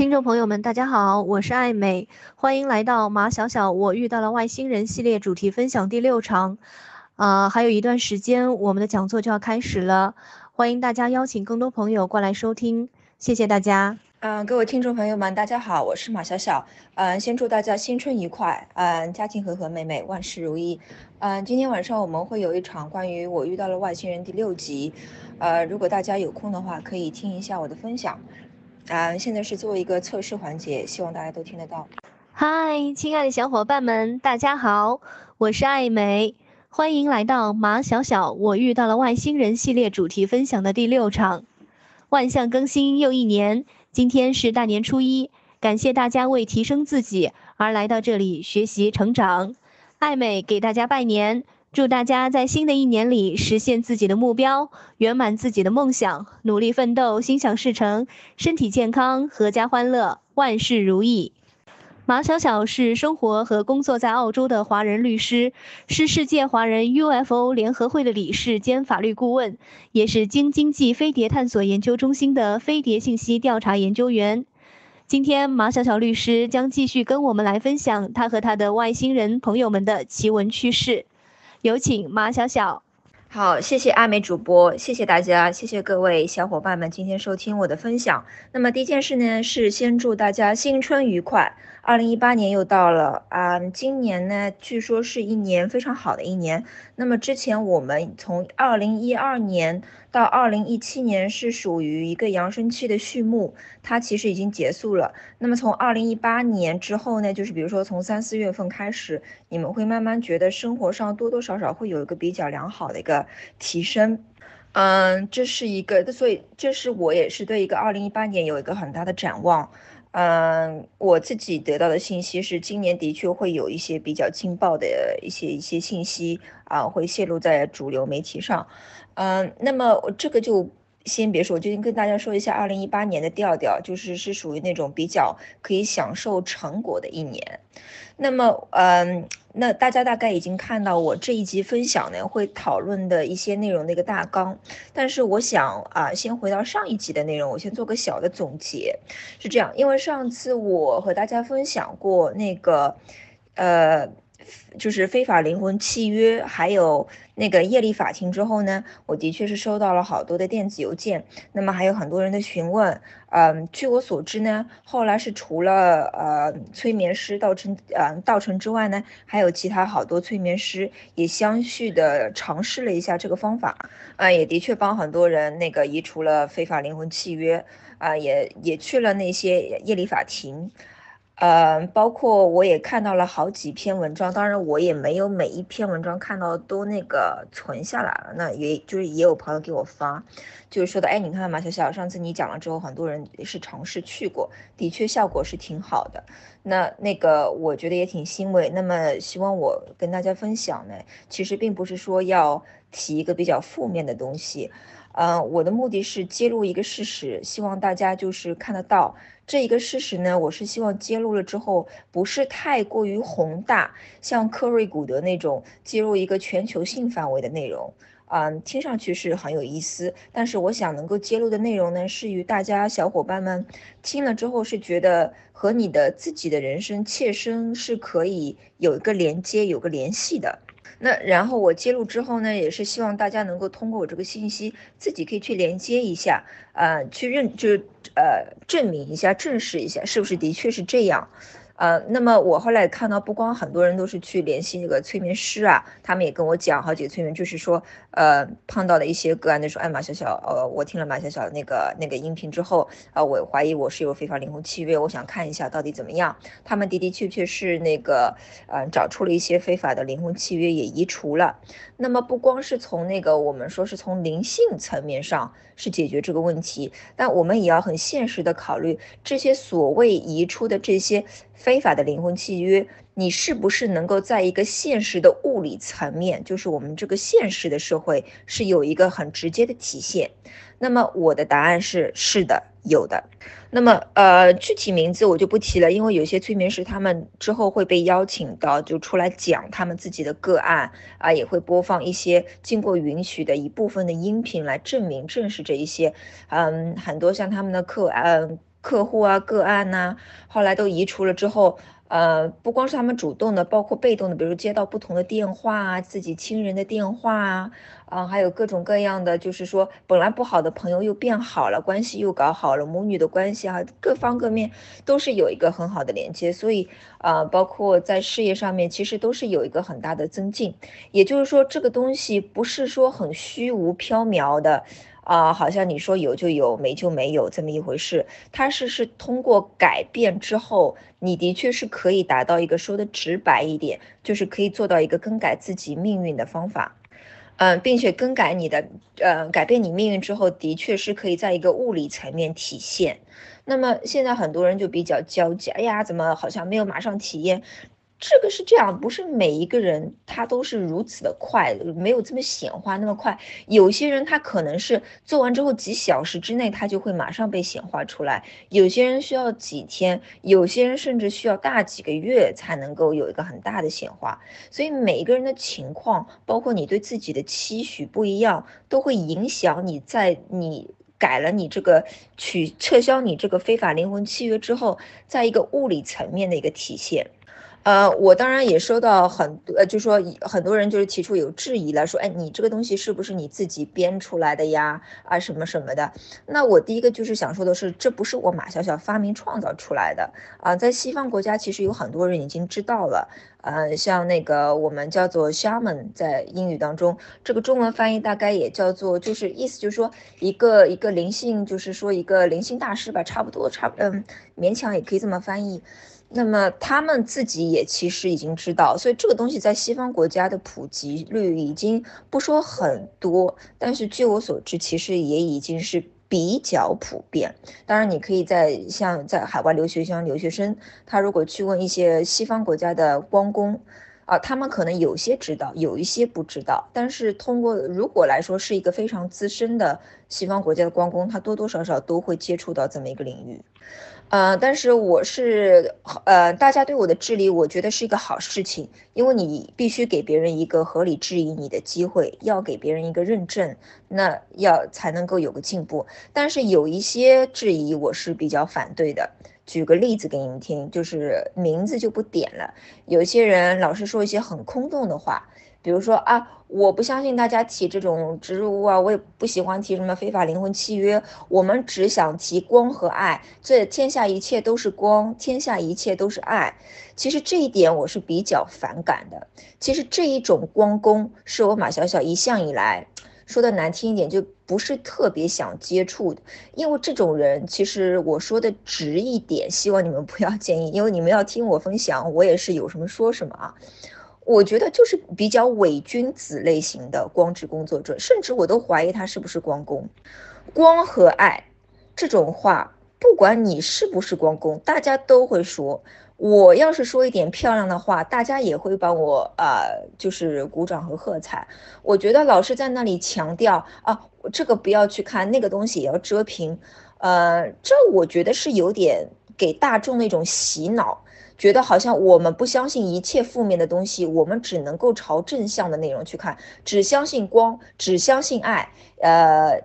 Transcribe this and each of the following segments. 听众朋友们，大家好，我是艾美，欢迎来到马小小我遇到了外星人系列主题分享第6场。还有一段时间我们的讲座就要开始了，欢迎大家邀请更多朋友过来收听，谢谢大家。各位听众朋友们，大家好，我是马小小。先祝大家新春愉快，家庭和和美美，万事如意。今天晚上我们会有一场关于我遇到了外星人第6集，如果大家有空的话，可以听一下我的分享。现在是做一个测试环节，希望大家都听得到。嗨，亲爱的小伙伴们，大家好，我是艾美，欢迎来到马小小我遇到了外星人系列主题分享的第6场。万象更新又一年，今天是大年初一，感谢大家为提升自己而来到这里学习成长。艾美给大家拜年，祝大家在新的一年里实现自己的目标，圆满自己的梦想，努力奋斗，心想事成，身体健康，阖家欢乐，万事如意。马小小是生活和工作在澳洲的华人律师，是世界华人 UFO 联合会的理事兼法律顾问，也是京经济飞碟探索研究中心的飞碟信息调查研究员。今天马小小律师将继续跟我们来分享他和他的外星人朋友们的奇闻趣事，有请马小小。好，谢谢艾美主播，谢谢大家，谢谢各位小伙伴们今天收听我的分享。那么第一件事呢，是先祝大家新春愉快。2018年又到了啊，今年呢，据说是一年非常好的一年。那么之前我们从2012年到2017年是属于一个扬升期的序幕，它其实已经结束了。那么从2018年之后呢，就是比如说从3、4月份开始，你们会慢慢觉得生活上多多少少会有一个比较良好的一个提升。这是一个，所以这是我也是对一个2018年有一个很大的展望。我自己得到的信息是，今年的确会有一些比较劲爆的一些信息啊，会泄露在主流媒体上。那么这个就先别说，我就跟大家说一下2018年的调调，就是是属于那种比较可以享受成果的一年。那么，那大家大概已经看到我这一集分享呢会讨论的一些内容的一个大纲，但是我想先回到上一集的内容，我先做个小的总结。是这样，因为上次我和大家分享过那个就是非法灵魂契约，还有那个业力法庭之后呢，我的确是收到了好多的电子邮件，那么还有很多人的询问。据我所知呢，后来是除了催眠师道成之外呢，还有其他好多催眠师也相续的尝试了一下这个方法，也的确帮很多人那个移除了非法灵魂契约，也去了那些业力法庭。包括我也看到了好几篇文章，当然我也没有每一篇文章看到都那个存下来了，那也有朋友给我发，就是说的，哎，你看马小小，上次你讲了之后，很多人也是尝试去过，的确效果是挺好的，那个我觉得也挺欣慰。那么希望我跟大家分享呢，其实并不是说要提一个比较负面的东西。我的目的是揭露一个事实，希望大家就是看得到这一个事实呢。我是希望揭露了之后不是太过于宏大，像科瑞古德那种揭露一个全球性范围的内容，听上去是很有意思，但是我想能够揭露的内容呢，是与大家小伙伴们听了之后是觉得和你的自己的人生切身是可以有一个连接，有个联系的。那然后我揭露之后呢，也是希望大家能够通过我这个信息，自己可以去连接一下，去证明一下，证实一下，是不是的确是这样。那么我后来看到，不光很多人都是去联系那个催眠师啊，他们也跟我讲好几个催眠，就是说，碰到的一些个案的说，哎，马小小，我听了马小小那个音频之后，我怀疑我是有非法灵魂契约，我想看一下到底怎么样。他们的确是那个，找出了一些非法的灵魂契约，也移除了。那么不光是从那个我们说是从灵性层面上是解决这个问题，但我们也要很现实的考虑，这些所谓移出的这些非法的灵魂契约，你是不是能够在一个现实的物理层面，就是我们这个现实的社会是有一个很直接的体现？那么我的答案是的，有的。那么具体名字我就不提了，因为有些催眠师他们之后会被邀请到就出来讲他们自己的个案啊，也会播放一些经过允许的一部分的音频来证实这一些。很多像他们的客户啊、个案呐、后来都移除了之后，不光是他们主动的，包括被动的，比如接到不同的电话啊，自己亲人的电话啊，还有各种各样的，就是说本来不好的朋友又变好了，关系又搞好了，母女的关系啊，各方各面都是有一个很好的连接，所以包括在事业上面，其实都是有一个很大的增进。也就是说，这个东西不是说很虚无缥缈的。好像你说有就有，没就没有这么一回事，它是通过改变之后，你的确是可以达到一个，说的直白一点，就是可以做到一个更改自己命运的方法，并且更改你的改变你命运之后，的确是可以在一个物理层面体现。那么现在很多人就比较焦急，哎呀，怎么好像没有马上体验？这个是这样，不是每一个人他都是如此的快，没有这么显化那么快。有些人他可能是做完之后几小时之内他就会马上被显化出来，有些人需要几天，有些人甚至需要大几个月才能够有一个很大的显化。所以每一个人的情况，包括你对自己的期许不一样，都会影响你在你改了你这个撤销你这个非法灵魂契约之后，在一个物理层面的一个体现。我当然也收到很多，就说很多人就是提出有质疑了，说，哎，你这个东西是不是你自己编出来的呀？啊，什么什么的。那我第一个就是想说的是，这不是我马小小发明创造出来的啊，在西方国家其实有很多人已经知道了。像那个我们叫做 shaman， 在英语当中，这个中文翻译大概也叫做，就是意思就是说一个灵性，就是说一个灵性大师吧，差不多勉强也可以这么翻译。那么他们自己也其实已经知道，所以这个东西在西方国家的普及率已经不说很多，但是据我所知，其实也已经是比较普遍。当然你可以在像在海外留学像留学生，他如果去问一些西方国家的光工啊，他们可能有些知道，有一些不知道，但是通过如果来说是一个非常资深的西方国家的光工，他多多少少都会接触到这么一个领域。但是我是大家对我的质疑，我觉得是一个好事情，因为你必须给别人一个合理质疑你的机会，要给别人一个认证，那要才能够有个进步。但是有一些质疑我是比较反对的。举个例子给你们听，就是名字就不点了。有些人老是说一些很空洞的话，比如说啊，我不相信大家提这种植入物啊，我也不喜欢提什么非法灵魂契约，我们只想提光和爱，这天下一切都是光，天下一切都是爱。其实这一点我是比较反感的。其实这一种光工是我马小小一向以来，说的难听一点，就不是特别想接触的，因为这种人，其实我说的直一点，希望你们不要介意，因为你们要听我分享，我也是有什么说什么啊。我觉得就是比较伪君子类型的光之工作者，甚至我都怀疑他是不是光工。光和爱这种话，不管你是不是光工，大家都会说。我要是说一点漂亮的话，大家也会帮我就是鼓掌和喝彩。我觉得老是在那里强调啊，这个不要去看，那个东西也要遮屏，这我觉得是有点给大众那种洗脑，觉得好像我们不相信一切负面的东西，我们只能够朝正向的内容去看，只相信光，只相信爱。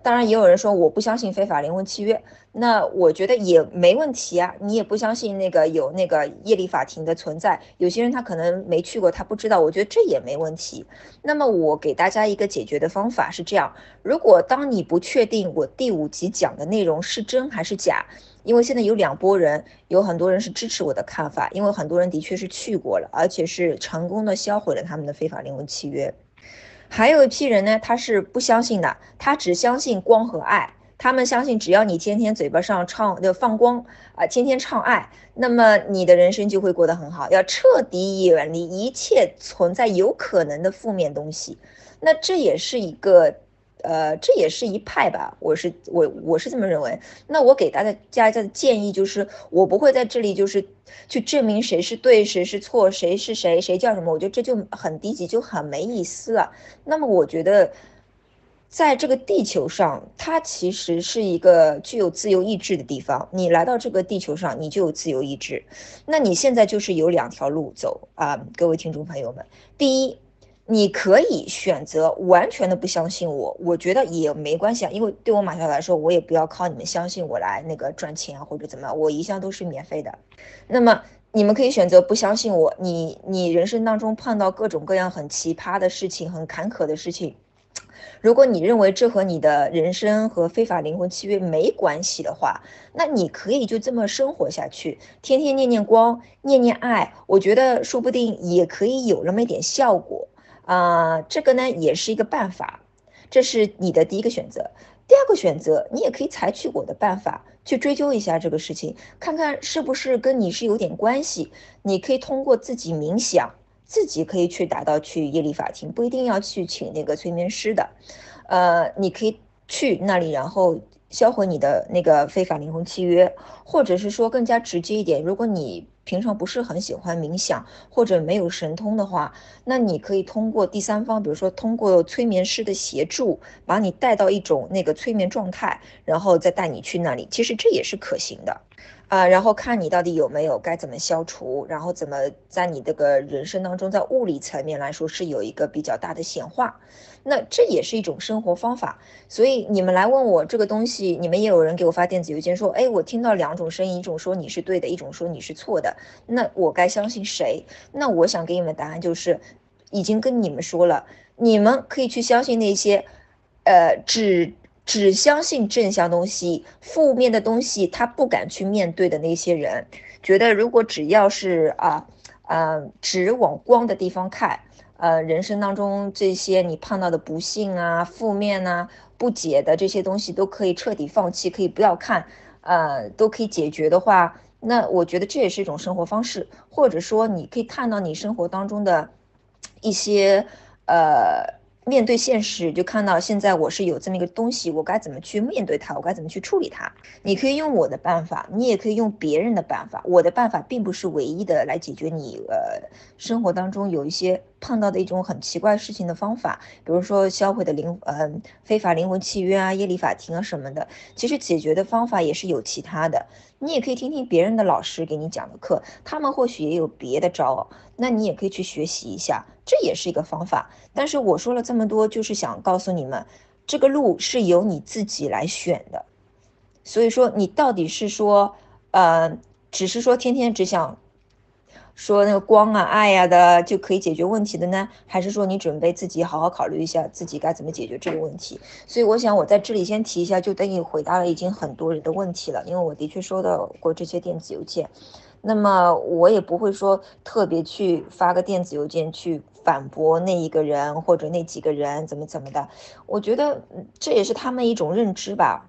当然也有人说我不相信非法灵魂契约，那我觉得也没问题啊，你也不相信那个有那个业力法庭的存在，有些人他可能没去过，他不知道，我觉得这也没问题。那么我给大家一个解决的方法是这样，如果当你不确定我第5集讲的内容是真还是假，因为现在有2波人，有很多人是支持我的看法，因为很多人的确是去过了，而且是成功的销毁了他们的非法灵魂契约。还有一批人呢，他是不相信的，他只相信光和爱，他们相信只要你天天嘴巴上唱放光啊，天天唱爱，那么你的人生就会过得很好。要彻底远离一切存在有可能的负面东西，那这也是一个。这也是一派吧，我是这么认为。那我给大家的建议就是，我不会在这里就是去证明谁是对，谁是错，谁是谁，谁叫什么，我觉得这就很低级，就很没意思了。那么我觉得，在这个地球上，它其实是一个具有自由意志的地方。你来到这个地球上，你就有自由意志。那你现在就是有2条路走啊，各位听众朋友们，第一。你可以选择完全的不相信我，我觉得也没关系啊，因为对我马上来说，我也不要靠你们相信我来那个赚钱或者怎么样，我一向都是免费的。那么你们可以选择不相信我，你人生当中碰到各种各样很奇葩的事情，很坎坷的事情，如果你认为这和你的人生和非法灵魂契约没关系的话，那你可以就这么生活下去，天天念念光，念念爱，我觉得说不定也可以有那么一点效果。这个呢也是一个办法，这是你的第一个选择。第二个选择，你也可以采取我的办法去追究一下这个事情，看看是不是跟你是有点关系。你可以通过自己冥想，自己可以去达到去业力法庭，不一定要去请那个催眠师的。你可以去那里，然后销毁你的那个非法灵魂契约，或者是说更加直接一点，如果你平常不是很喜欢冥想或者没有神通的话，那你可以通过第三方，比如说通过催眠师的协助，把你带到一种那个催眠状态，然后再带你去那里，其实这也是可行的啊。然后看你到底有没有该怎么消除，然后怎么在你这个人生当中，在物理层面来说是有一个比较大的显化，那这也是一种生活方法。所以你们来问我这个东西，你们也有人给我发电子邮件说，哎，我听到两种声音，一种说你是对的，一种说你是错的，那我该相信谁？那我想给你们答案就是，已经跟你们说了，你们可以去相信那些，只相信正向东西，负面的东西他不敢去面对的那些人，觉得如果只要是只往光的地方看，人生当中这些你碰到的不幸啊、负面啊、不解的这些东西都可以彻底放弃，可以不要看，都可以解决的话，那我觉得这也是一种生活方式，或者说你可以看到你生活当中的一些面对现实，就看到现在我是有这么一个东西，我该怎么去面对它，我该怎么去处理它。你可以用我的办法，你也可以用别人的办法，我的办法并不是唯一的来解决你生活当中有一些碰到的一种很奇怪事情的方法，比如说销毁的非法灵魂契约啊、业力法庭啊什么的，其实解决的方法也是有其他的。你也可以听听别人的老师给你讲的课，他们或许也有别的招，那你也可以去学习一下，这也是一个方法。但是我说了这么多，就是想告诉你们，这个路是由你自己来选的。所以说你到底是说只是说天天只想说那个光啊、爱啊的就可以解决问题的呢，还是说你准备自己好好考虑一下自己该怎么解决这个问题？所以我想我在这里先提一下，就等于回答了已经很多人的问题了，因为我的确收到过这些电子邮件，那么我也不会说特别去发个电子邮件去反驳那一个人或者那几个人怎么的，我觉得这也是他们一种认知吧。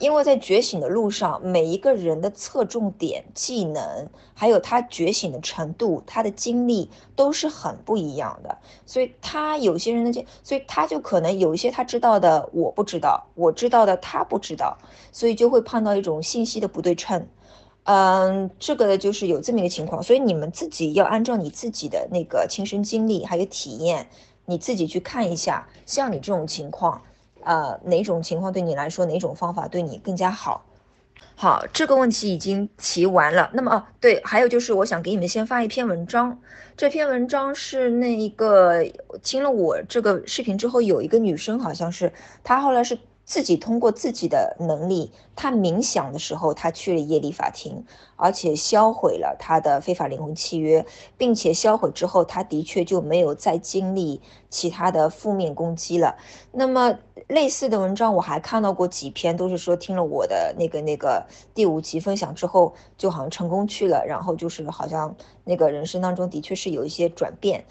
因为在觉醒的路上，每一个人的侧重点、技能，还有他觉醒的程度、他的经历都是很不一样的，所以他有些人的，所以他就可能有一些他知道的我不知道，我知道的他不知道，所以就会碰到一种信息的不对称。这个就是有这么一个情况，所以你们自己要按照你自己的那个亲身经历还有体验，你自己去看一下，像你这种情况。哪种情况对你来说，哪种方法对你更加好？好，这个问题已经提完了。那么对，还有就是我想给你们先发一篇文章，这篇文章是那一个听了我这个视频之后，有一个女生好像是她后来是自己通过自己的能力，她冥想的时候，她去了业力法庭，而且销毁了她的非法灵魂契约，并且销毁之后，她的确就没有再经历其他的负面攻击了。那么类似的文章我还看到过几篇，都是说听了我的那个第5集分享之后，就好像成功去了，然后就是好像那个人生当中的确是有一些转变。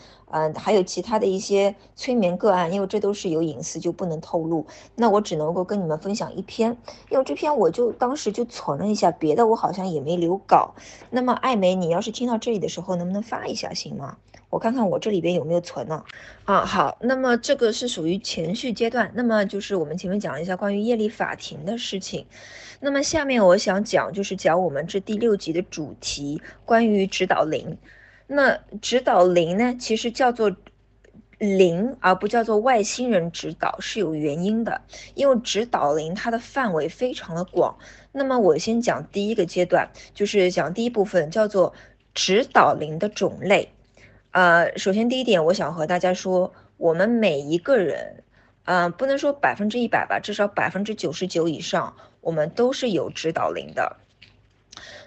还有其他的一些催眠个案，因为这都是有隐私就不能透露，那我只能够跟你们分享一篇，因为这篇我就当时就存了一下，别的我好像也没留稿。那么艾梅，你要是听到这里的时候能不能发一下行吗？我看看我这里边有没有存呢？好，那么这个是属于前序阶段，那么就是我们前面讲了一下关于业力法庭的事情，那么下面我想讲就是讲我们这第6集的主题，关于指导灵。那指导灵呢，其实叫做灵而不叫做外星人指导是有原因的，因为指导灵它的范围非常的广。那么我先讲第一个阶段，就是讲第一部分叫做指导灵的种类。首先第一点，我想和大家说，我们每一个人，不能说100%吧，至少99%以上，我们都是有指导灵的。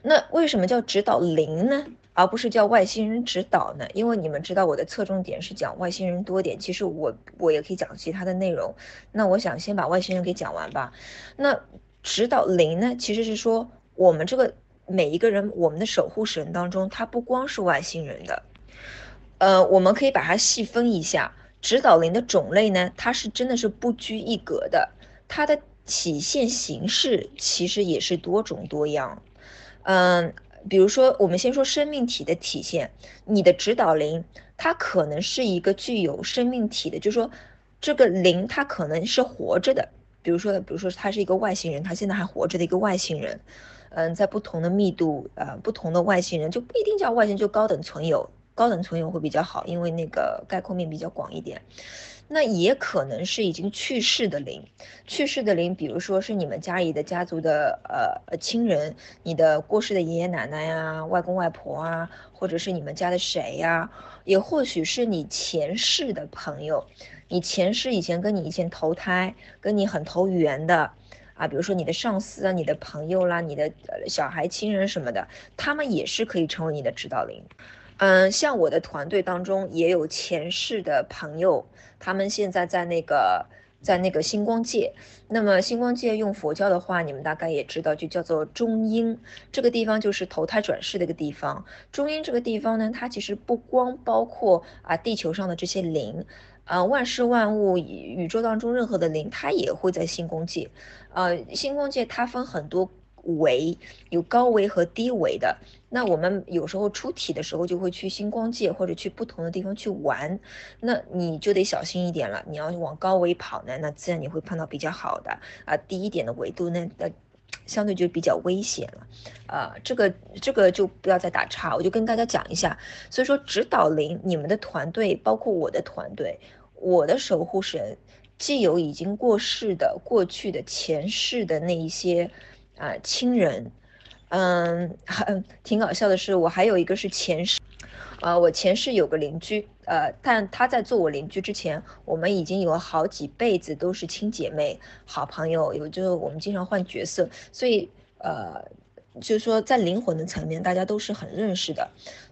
那为什么叫指导灵呢？而不是叫外星人指导呢？因为你们知道我的侧重点是讲外星人多点，其实我也可以讲其他的内容。那我想先把外星人给讲完吧。那指导灵呢，其实是说我们这个每一个人，我们的守护神当中，它不光是外星人的。我们可以把它细分一下，指导灵的种类呢，它是真的是不拘一格的，它的体现形式其实也是多种多样。比如说，我们先说生命体的体现，你的指导灵，它可能是一个具有生命体的，就是说这个灵它可能是活着的，比如说它是一个外星人，它现在还活着的一个外星人，在不同的密度，不同的外星人就不一定叫外星人，就高等存有会比较好，因为那个概括面比较广一点。那也可能是已经去世的灵，比如说是你们家里的家族的亲人，你的过世的爷爷奶奶啊、外公外婆啊，或者是你们家的谁呀，也或许是你前世的朋友，你前世以前投胎跟你很投缘的啊，比如说你的上司啊、你的朋友啦、你的小孩亲人什么的，他们也是可以成为你的指导灵。像我的团队当中也有前世的朋友，他们现在在那个星光界。那么星光界用佛教的话，你们大概也知道，就叫做中阴。这个地方就是投胎转世的一个地方。中阴这个地方呢，它其实不光包括地球上的这些灵，万事万物宇宙当中任何的灵，它也会在星光界。星光界它分很多维，有高维和低维的。那我们有时候出体的时候就会去星光界或者去不同的地方去玩，那你就得小心一点了。你要往高维跑呢，那自然你会碰到比较好的低一点的维度呢，相对就比较危险了。这个就不要再打岔，我就跟大家讲一下。所以说指导灵，你们的团队包括我的团队，我的守护神既有已经过世的、过去的、前世的那一些亲人。挺搞笑的是，我还有一个是前世，我前世有个邻居，但他在做我邻居之前，我们已经有好几辈子都是亲姐妹、好朋友，就是我们经常换角色，所以就是说在灵魂的层面大家都是很认识的，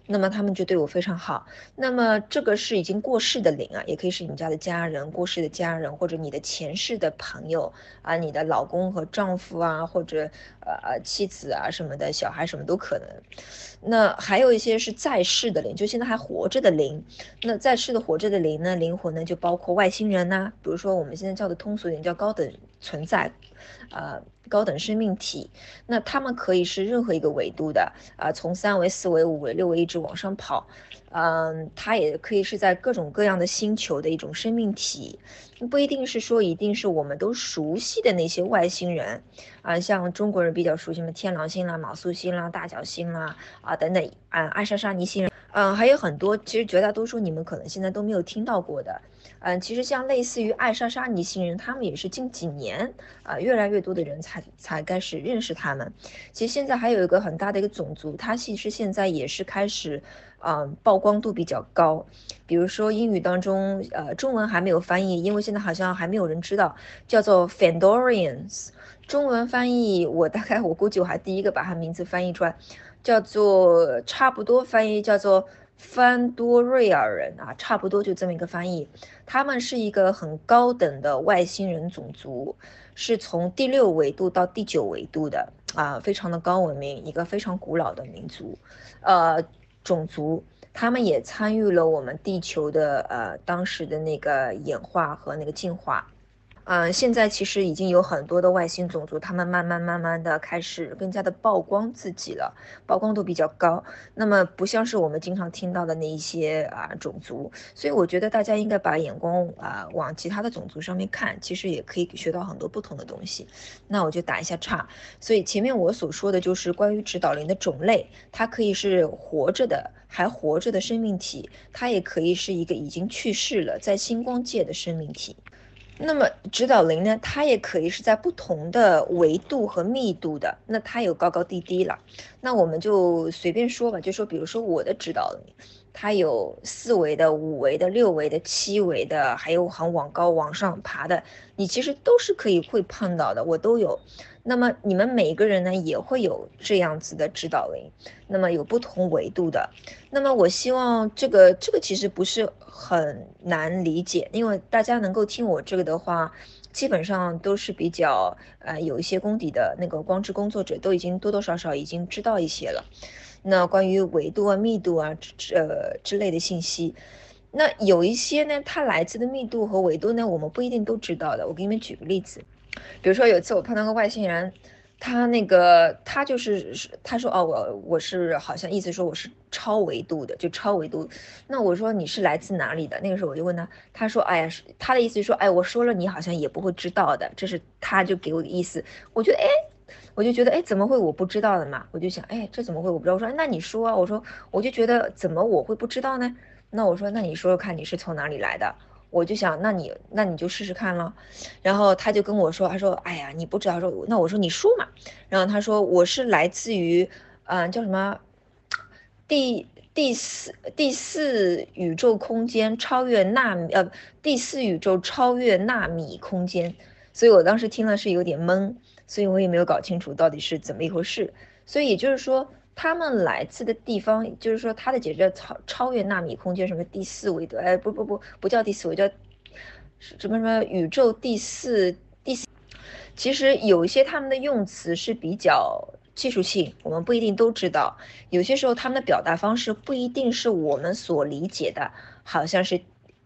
那么他们就对我非常好。那么这个是已经过世的灵啊，也可以是你们家的家人、过世的家人，或者你的前世的朋友啊，你的老公和丈夫啊，或者妻子啊什么的，小孩什么都可能。那还有一些是在世的灵，就现在还活着的灵。那在世的活着的灵呢，灵魂呢就包括外星人呐，比如说我们现在叫的通俗点叫高等存在，高等生命体。那他们可以是任何一个维度的从3维、4维、5维、6维一直往上跑。它也可以是在各种各样的星球的一种生命体，不一定是说一定是我们都熟悉的那些外星人像中国人比较熟悉什么天狼星啦、马苏星啦、大角星啦等等爱莎莎尼星人还有很多，其实绝大多数你们可能现在都没有听到过的。其实像类似于爱莎莎尼星人，他们也是近几年越来越多的人才开始认识他们。其实现在还有一个很大的一个种族，它其实现在也是开始曝光度比较高。比如说英语当中中文还没有翻译，因为现在好像还没有人知道，叫做 Fandorians， 中文翻译我估计我还第一个把它名字翻译出来，叫做差不多翻译叫做凡多瑞尔人差不多就这么一个翻译。他们是一个很高等的外星人种族，是从第6维度到第9维度的非常的高文明，一个非常古老的民族种族。他们也参与了我们地球的当时的那个演化和那个进化。现在其实已经有很多的外星种族，他们慢慢的开始更加的曝光自己了，曝光度比较高。那么不像是我们经常听到的那一些种族，所以我觉得大家应该把眼光往其他的种族上面看，其实也可以学到很多不同的东西。那我就打一下岔，所以前面我所说的就是关于指导灵的种类，它可以是活着的。还活着的生命体，它也可以是一个已经去世了，在星光界的生命体。那么指导灵呢，它也可以是在不同的维度和密度的，那它有高高低低了。那我们就随便说吧，就说比如说我的指导里，它有4维的、5维的、6维的、7维的，还有很往高往上爬的，你其实都是可以会碰到的，我都有。那么你们每一个人呢也会有这样子的指导灵，那么有不同维度的。那么我希望这个其实不是很难理解，因为大家能够听我这个的话，基本上都是比较有一些功底的那个光之工作者都已经多多少少已经知道一些了。那关于维度啊、密度啊之类的信息，那有一些呢它来自的密度和维度呢我们不一定都知道的。我给你们举个例子，比如说有一次我碰到个外星人，他就是他说哦我是好像意思说我是超维度的，就超维度。那我说你是来自哪里的？那个时候我就问他，他说哎呀，他的意思是说哎我说了你好像也不会知道的，这是他就给我的意思。我就觉得怎么会我不知道的嘛？我就想哎这怎么会我不知道？我说哎那你说啊，我说我就觉得怎么我会不知道呢？那我说那你说说看你是从哪里来的？我就想那你就试试看了。然后他就跟我说，他说哎呀你不知道，说那我说你说嘛。然后他说我是来自于叫什么第四宇宙空间超越纳米第四宇宙超越纳米空间。所以我当时听了是有点懵，所以我也没有搞清楚到底是怎么一回事。所以也就是说他们来自的地方，就是说他的解释超越纳米空间，什么第四维度，哎不叫第四维，叫什么宇宙第四。其实有一些他们的用词是比较技术性，我们不一定都知道，有些时候他们的表达方式不一定是我们所理解的，好像是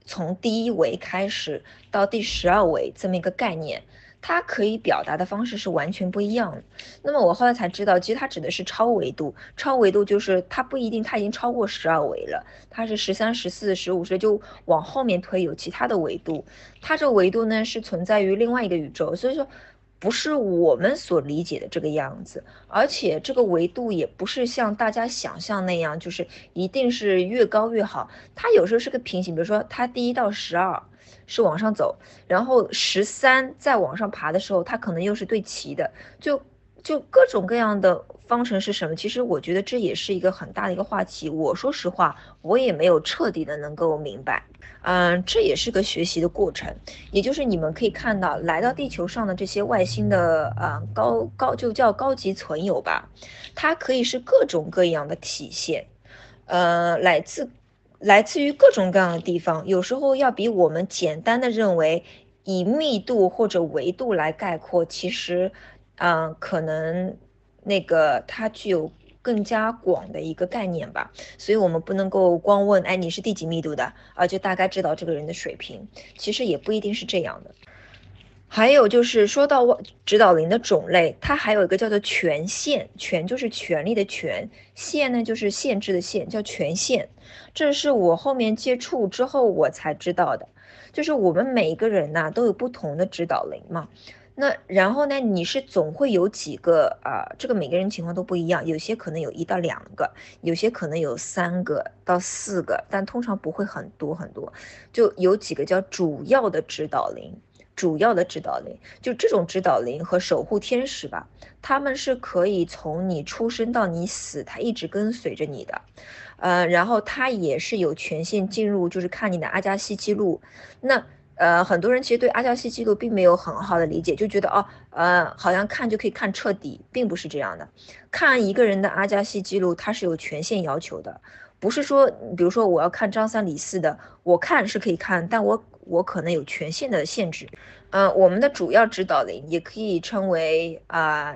从第1维开始到第12维这么一个概念，它可以表达的方式是完全不一样的。那么我后来才知道，其实它指的是超维度。超维度就是它不一定，它已经超过12维了，它是13、14、15就往后面推，有其他的维度。它这维度呢是存在于另外一个宇宙，所以说不是我们所理解的这个样子，而且这个维度也不是像大家想象那样，就是一定是越高越好。它有时候是个平行，比如说它第1到12。是往上走，然后13再往上爬的时候，它可能又是对齐的，就各种各样的方程是什么？其实我觉得这也是一个很大的一个话题。我说实话，我也没有彻底的能够明白。这也是个学习的过程，也就是你们可以看到，来到地球上的这些外星的就叫高级存有吧，它可以是各种各样的体现，来自于各种各样的地方，有时候要比我们简单的认为以密度或者维度来概括，其实可能那个它具有更加广的一个概念吧。所以我们不能够光问哎你是第几密度的啊，就大概知道这个人的水平，其实也不一定是这样的。还有就是说到指导灵的种类，它还有一个叫做权限，权就是权力的权，限呢就是限制的限，叫权限。这是我后面接触之后我才知道的，就是我们每一个人呐都有不同的指导灵嘛。那然后呢，你是总会有几个这个每个人情况都不一样，有些可能有1到2个，有些可能有3个到4个，但通常不会很多很多，就有几个叫主要的指导灵，就这种指导灵和守护天使吧，他们是可以从你出生到你死，他一直跟随着你的，然后他也是有权限进入，就是看你的阿加西记录。那很多人其实对阿加西记录并没有很好的理解，就觉得好像看就可以看彻底，并不是这样的。看一个人的阿加西记录，它是有权限要求的，不是说比如说我要看张3李4的，我看是可以看，但我可能有权限的限制。我们的主要指导灵也可以称为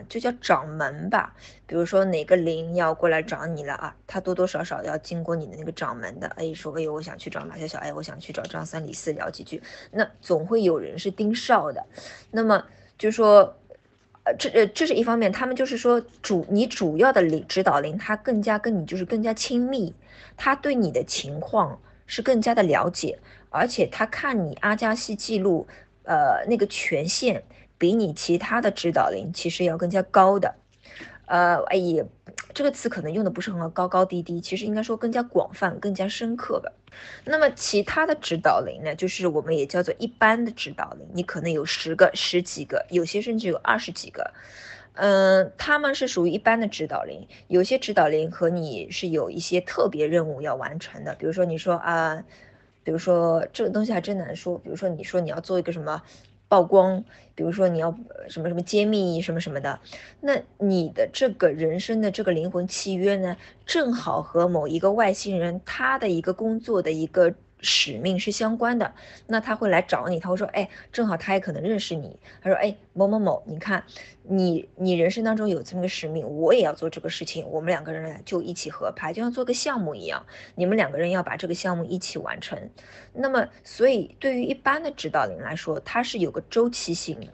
就叫掌门吧。比如说哪个灵要过来找你了啊，他多多少少要经过你的那个掌门的，哎说哎呦我想去找马小小，哎我想去找张3李4聊几句，那总会有人是盯梢的。那么就说这是一方面，他们就是说你主要的指导灵，他更加跟你就是更加亲密，他对你的情况是更加的了解，而且他看你阿加西记录，那个权限比你其他的指导灵其实要更加高的，这个词可能用的不是很好，高低低，其实应该说更加广泛、更加深刻吧。那么其他的指导灵呢，就是我们也叫做一般的指导灵，你可能有10个、10几个，有些甚至有20几个。他们是属于一般的指导灵，有些指导灵和你是有一些特别任务要完成的，比如说你说啊，比如说这个东西还真难说，比如说你说你要做一个什么曝光，比如说你要什么什么揭秘什么什么的，那你的这个人生的这个灵魂契约呢，正好和某一个外星人他的一个工作的一个使命是相关的，那他会来找你，他会说，哎，正好他也可能认识你，他说，哎，某某某，你看你人生当中有这么个使命，我也要做这个事情，我们两个人就一起合拍，就像做个项目一样，你们两个人要把这个项目一起完成。那么所以对于一般的指导灵来说，它是有个周期性的，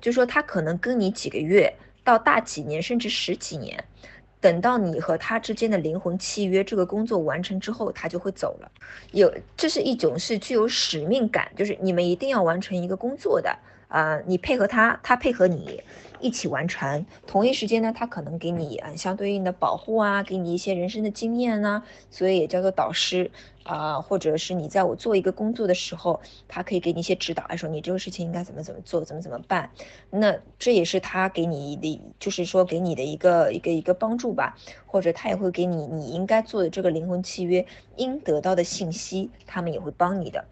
就是说他可能跟你几个月到大几年甚至十几年，等到你和他之间的灵魂契约这个工作完成之后，他就会走了。这是一种是具有使命感，就是你们一定要完成一个工作的啊，你配合他，他配合你一起完成。同一时间呢，他可能给你相对应的保护啊，给你一些人生的经验啊，所以也叫做导师啊，或者是你在我做一个工作的时候，他可以给你一些指导，说你这个事情应该怎么怎么做，怎么办。那这也是他给你的，就是说给你的一个帮助吧，或者他也会给你应该做的这个灵魂契约应得到的信息，他们也会帮你的。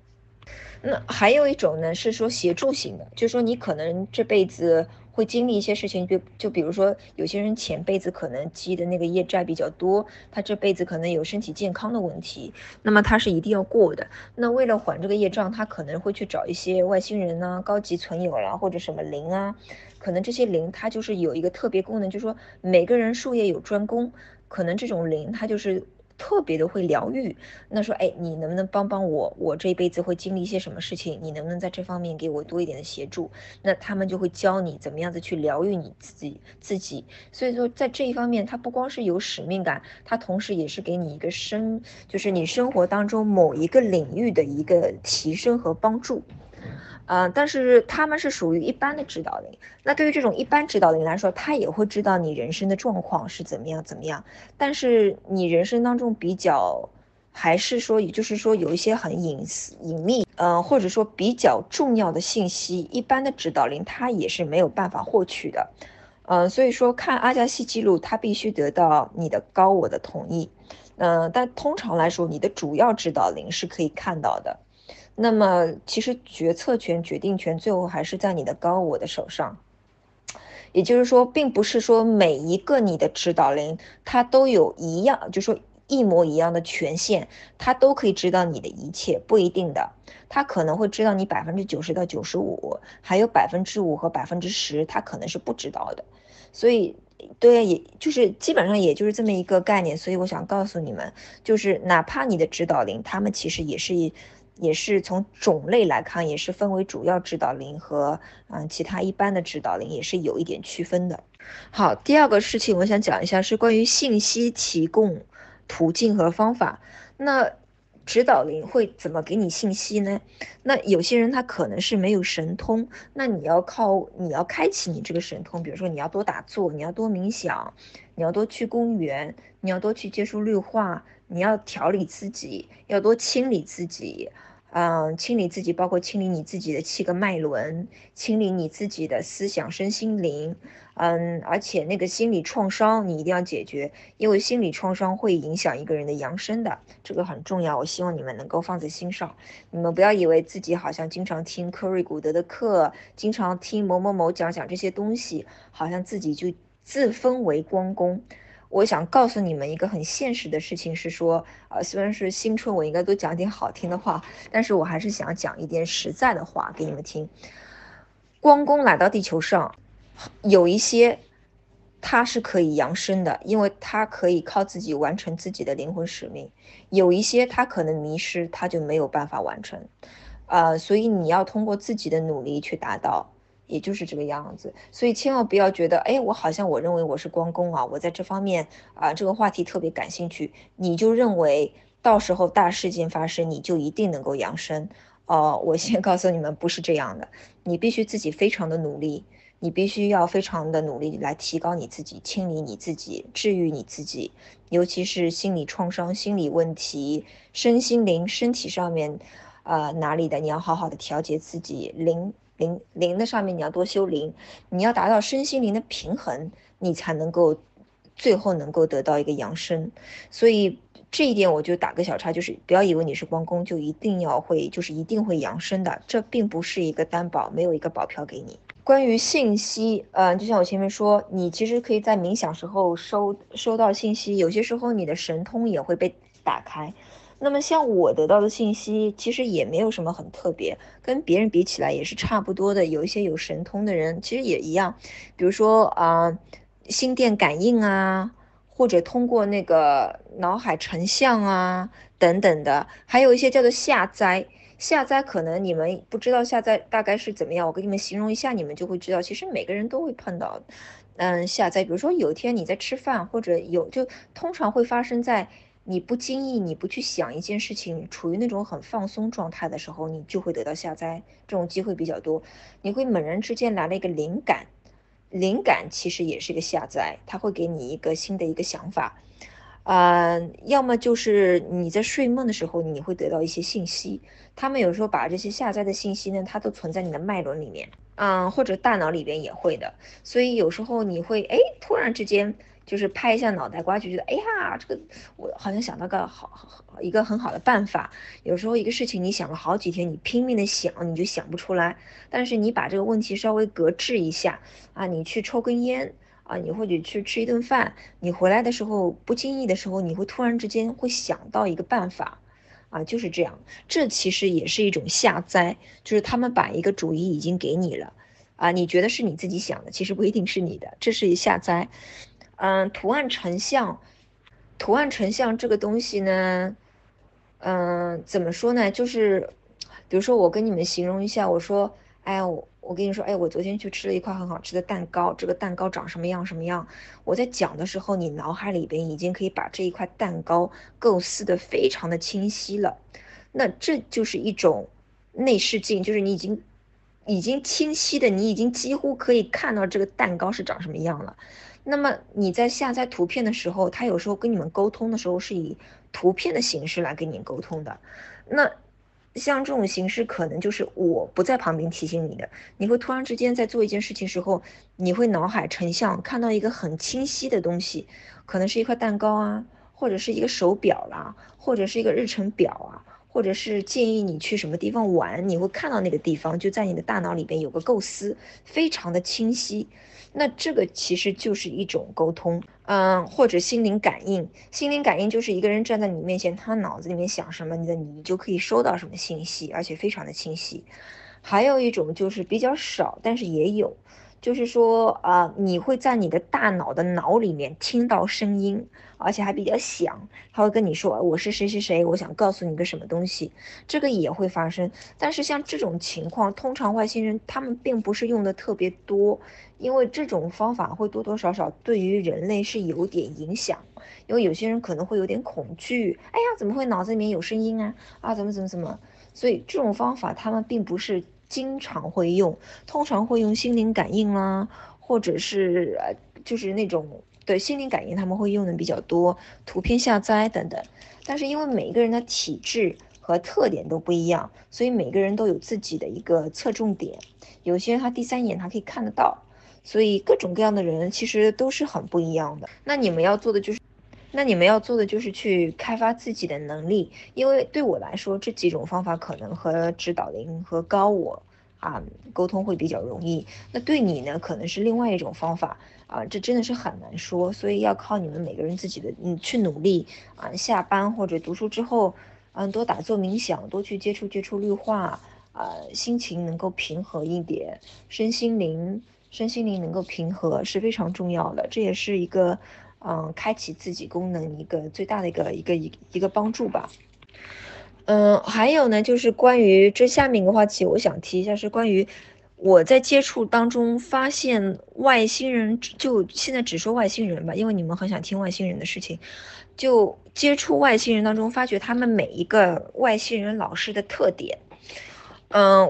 那还有一种呢，是说协助型的，就是说你可能这辈子会经历一些事情，就比如说有些人前辈子可能积的那个业债比较多，他这辈子可能有身体健康的问题，那么他是一定要过的。那为了还这个业障，他可能会去找一些外星人啊、高级存有啦，或者什么灵啊，可能这些灵它就是有一个特别功能，就是说每个人术业有专攻，可能这种灵它就是特别的会疗愈。那说，哎，你能不能帮帮我，我这一辈子会经历一些什么事情，你能不能在这方面给我多一点的协助。那他们就会教你怎么样子去疗愈你自己。所以说在这一方面，它不光是有使命感，它同时也是给你一个就是你生活当中某一个领域的一个提升和帮助。但是他们是属于一般的指导灵。那对于这种一般指导灵来说，他也会知道你人生的状况是怎么样，但是你人生当中比较，还是说也就是说有一些很隐秘，或者说比较重要的信息，一般的指导灵他也是没有办法获取的。所以说看阿加西记录，他必须得到你的高我的同意。但通常来说，你的主要指导灵是可以看到的。那么其实决策权、决定权最后还是在你的高我的手上，也就是说并不是说每一个你的指导灵他都有一样，就是说一模一样的权限，他都可以知道你的一切，不一定的。他可能会知道你90%到95%，还有5%和10%他可能是不知道的。所以对，也就是基本上也就是这么一个概念。所以我想告诉你们，就是哪怕你的指导灵他们其实也是从种类来看，也是分为主要指导灵和其他一般的指导灵，也是有一点区分的。好，第二个事情我想讲一下，是关于信息提供途径和方法。那指导灵会怎么给你信息呢？那有些人他可能是没有神通，那你要开启你这个神通，比如说你要多打坐，你要多冥想，你要多去公园，你要多去接触绿化，你要调理自己，要多清理自己，清理自己包括清理你自己的7个脉轮，清理你自己的思想、身心灵，而且那个心理创伤你一定要解决，因为心理创伤会影响一个人的扬升的，这个很重要，我希望你们能够放在心上。你们不要以为自己好像经常听科瑞古德的课，经常听某某某讲这些东西，好像自己就自封为光功。我想告诉你们一个很现实的事情，是说，虽然是新春，我应该都讲点好听的话，但是我还是想讲一点实在的话给你们听。光功来到地球上，有一些他是可以扬升的，因为他可以靠自己完成自己的灵魂使命；有一些他可能迷失，他就没有办法完成。所以你要通过自己的努力去达到。也就是这个样子，所以千万不要觉得，哎，我好像我认为我是光功啊，我在这方面这个话题特别感兴趣，你就认为到时候大事件发生，你就一定能够扬升。我先告诉你们，不是这样的，你必须自己非常的努力，你必须要非常的努力来提高你自己，清理你自己，治愈你自己，尤其是心理创伤、心理问题、身心灵、身体上面哪里的，你要好好的调节自己，灵灵灵的上面你要多修灵，你要达到身心灵的平衡，你才能够最后能够得到一个扬升。所以这一点我就打个小叉，就是不要以为你是光工就一定要会，就是一定会扬升的，这并不是一个担保，没有一个保票给你。关于信息，就像我前面说，你其实可以在冥想时候收到信息，有些时候你的神通也会被打开。那么像我得到的信息其实也没有什么很特别，跟别人比起来也是差不多的，有一些有神通的人其实也一样，比如说心电感应啊，或者通过那个脑海成像啊等等的，还有一些叫做下载。下载可能你们不知道下载大概是怎么样，我给你们形容一下，你们就会知道，其实每个人都会碰到下载。比如说有一天你在吃饭，或者就通常会发生在你不经意，你不去想一件事情，处于那种很放松状态的时候，你就会得到下载，这种机会比较多。你会猛然之间来了一个灵感，灵感其实也是一个下载，它会给你一个新的一个想法。要么就是你在睡梦的时候你会得到一些信息，他们有时候把这些下载的信息呢，它都存在你的脉轮里面，或者大脑里边也会的。所以有时候你会突然之间就是拍一下脑袋瓜，就觉得这个我好像想到个一个很好的办法。有时候一个事情你想了好几天，你拼命的想你就想不出来，但是你把这个问题稍微搁置一下啊，你去抽根烟啊，你或者去吃一顿饭，你回来的时候不经意的时候，你会突然之间会想到一个办法啊，就是这样。这其实也是一种下载，就是他们把一个主意已经给你了啊，你觉得是你自己想的，其实不一定是你的，这是下载。图案成像这个东西呢，怎么说呢，就是比如说我跟你们形容一下，我说我跟你说我昨天去吃了一块很好吃的蛋糕，这个蛋糕长什么样什么样，我在讲的时候你脑海里边已经可以把这一块蛋糕构思的非常的清晰了。那这就是一种内视镜，就是你已经清晰的，你已经几乎可以看到这个蛋糕是长什么样了。那么你在下载图片的时候，他有时候跟你们沟通的时候是以图片的形式来跟你沟通的。那像这种形式可能就是我不在旁边提醒你的，你会突然之间在做一件事情时候，你会脑海成像看到一个很清晰的东西，可能是一块蛋糕啊，或者是一个手表啦，或者是一个日程表啊，或者是建议你去什么地方玩，你会看到那个地方就在你的大脑里边有个构思，非常的清晰。那这个其实就是一种沟通，或者心灵感应。心灵感应就是一个人站在你面前，他脑子里面想什么，你就可以收到什么信息，而且非常的清晰。还有一种就是比较少，但是也有，就是说你会在你的大脑的脑里面听到声音，而且还比较响，他会跟你说我是谁谁谁，我想告诉你个什么东西，这个也会发生。但是像这种情况，通常外星人他们并不是用的特别多，因为这种方法会多多少少对于人类是有点影响，因为有些人可能会有点恐惧，怎么会脑子里面有声音啊怎么，所以这种方法他们并不是经常会用，通常会用心灵感应啦，或者是就是那种心灵感应他们会用的比较多，图片下载等等。但是因为每一个人的体质和特点都不一样，所以每个人都有自己的一个侧重点。有些人他第三眼他可以看得到，所以各种各样的人其实都是很不一样的。那你们要做的就是去开发自己的能力，因为对我来说，这几种方法可能和指导灵和高我沟通会比较容易。那对你呢，可能是另外一种方法这真的是很难说，所以要靠你们每个人自己的去努力下班或者读书之后多打坐冥想，多去接触绿化心情能够平和一点，身心灵能够平和是非常重要的，这也是一个开启自己功能一个最大的一个帮助吧。还有呢，就是关于这下面的话题，我想提一下是关于我在接触当中发现外星人，就现在只说外星人吧，因为你们很想听外星人的事情。就接触外星人当中发掘他们每一个外星人老师的特点。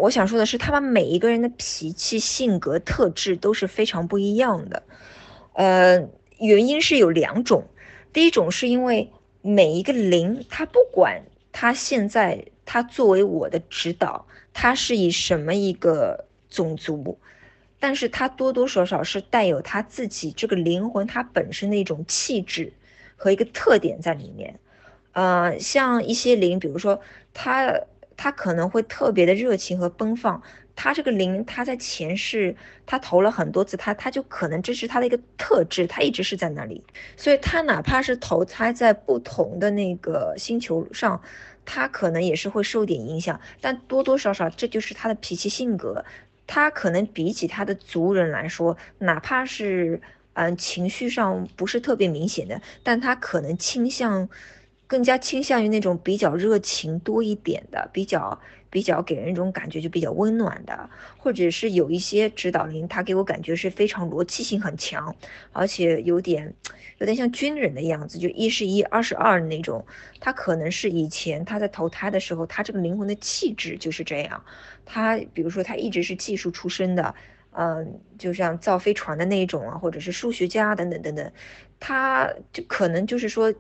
我想说的是，他们每一个人的脾气、性格、特质都是非常不一样的。原因是有两种，第一种是因为每一个灵，他不管他现在他作为我的指导，他是以什么一个种族，但是他多多少少是带有他自己这个灵魂他本身的一种气质和一个特点在里面。像一些灵，比如说他可能会特别的热情和奔放，他这个灵他在前世他投了很多次，他就可能这是他的一个特质，他一直是在那里，所以他哪怕是投胎在不同的那个星球上，他可能也是会受点影响，但多多少少这就是他的脾气性格。他可能比起他的族人来说，哪怕是情绪上不是特别明显的，但他可能更加倾向于那种比较热情多一点的，比较给人一种感觉就比较温暖的，或者是有一些指导灵他给我感觉是非常逻辑性很强，而且有点像军人的样子，就11、22那种。他可能是以前他在投胎的时候他这个灵魂的气质就是这样，他比如说他一直是技术出身的，就像造飞船的那种啊，或者是数学家等等等等，他就可能就是说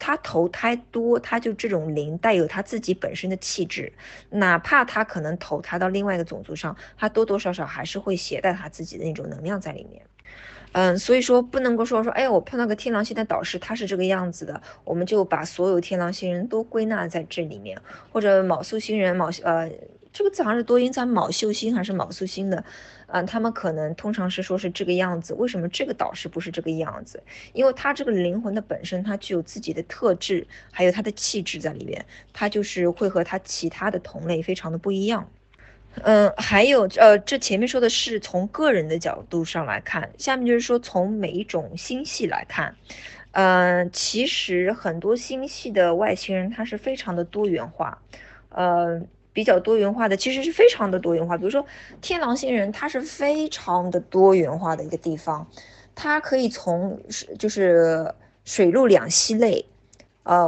他投胎多，他就这种灵带有他自己本身的气质，哪怕他可能投胎到另外一个种族上，他多多少少还是会携带他自己的那种能量在里面。所以说不能够说哎，我碰到个天狼星的导师他是这个样子的，我们就把所有天狼星人都归纳在这里面，或者卯宿星人这个字好像是多音在卯宿星还是卯宿星的，他们可能通常是说是这个样子，为什么这个导师不是这个样子？因为他这个灵魂的本身，他具有自己的特质，还有他的气质在里面，他就是会和他其他的同类非常的不一样。还有这前面说的是从个人的角度上来看，下面就是说从每一种星系来看。其实很多星系的外星人他是非常的多元化，比较多元化的，其实是非常的多元化。比如说天狼星人，它是非常的多元化的一个地方，它可以从就是水陆两栖类，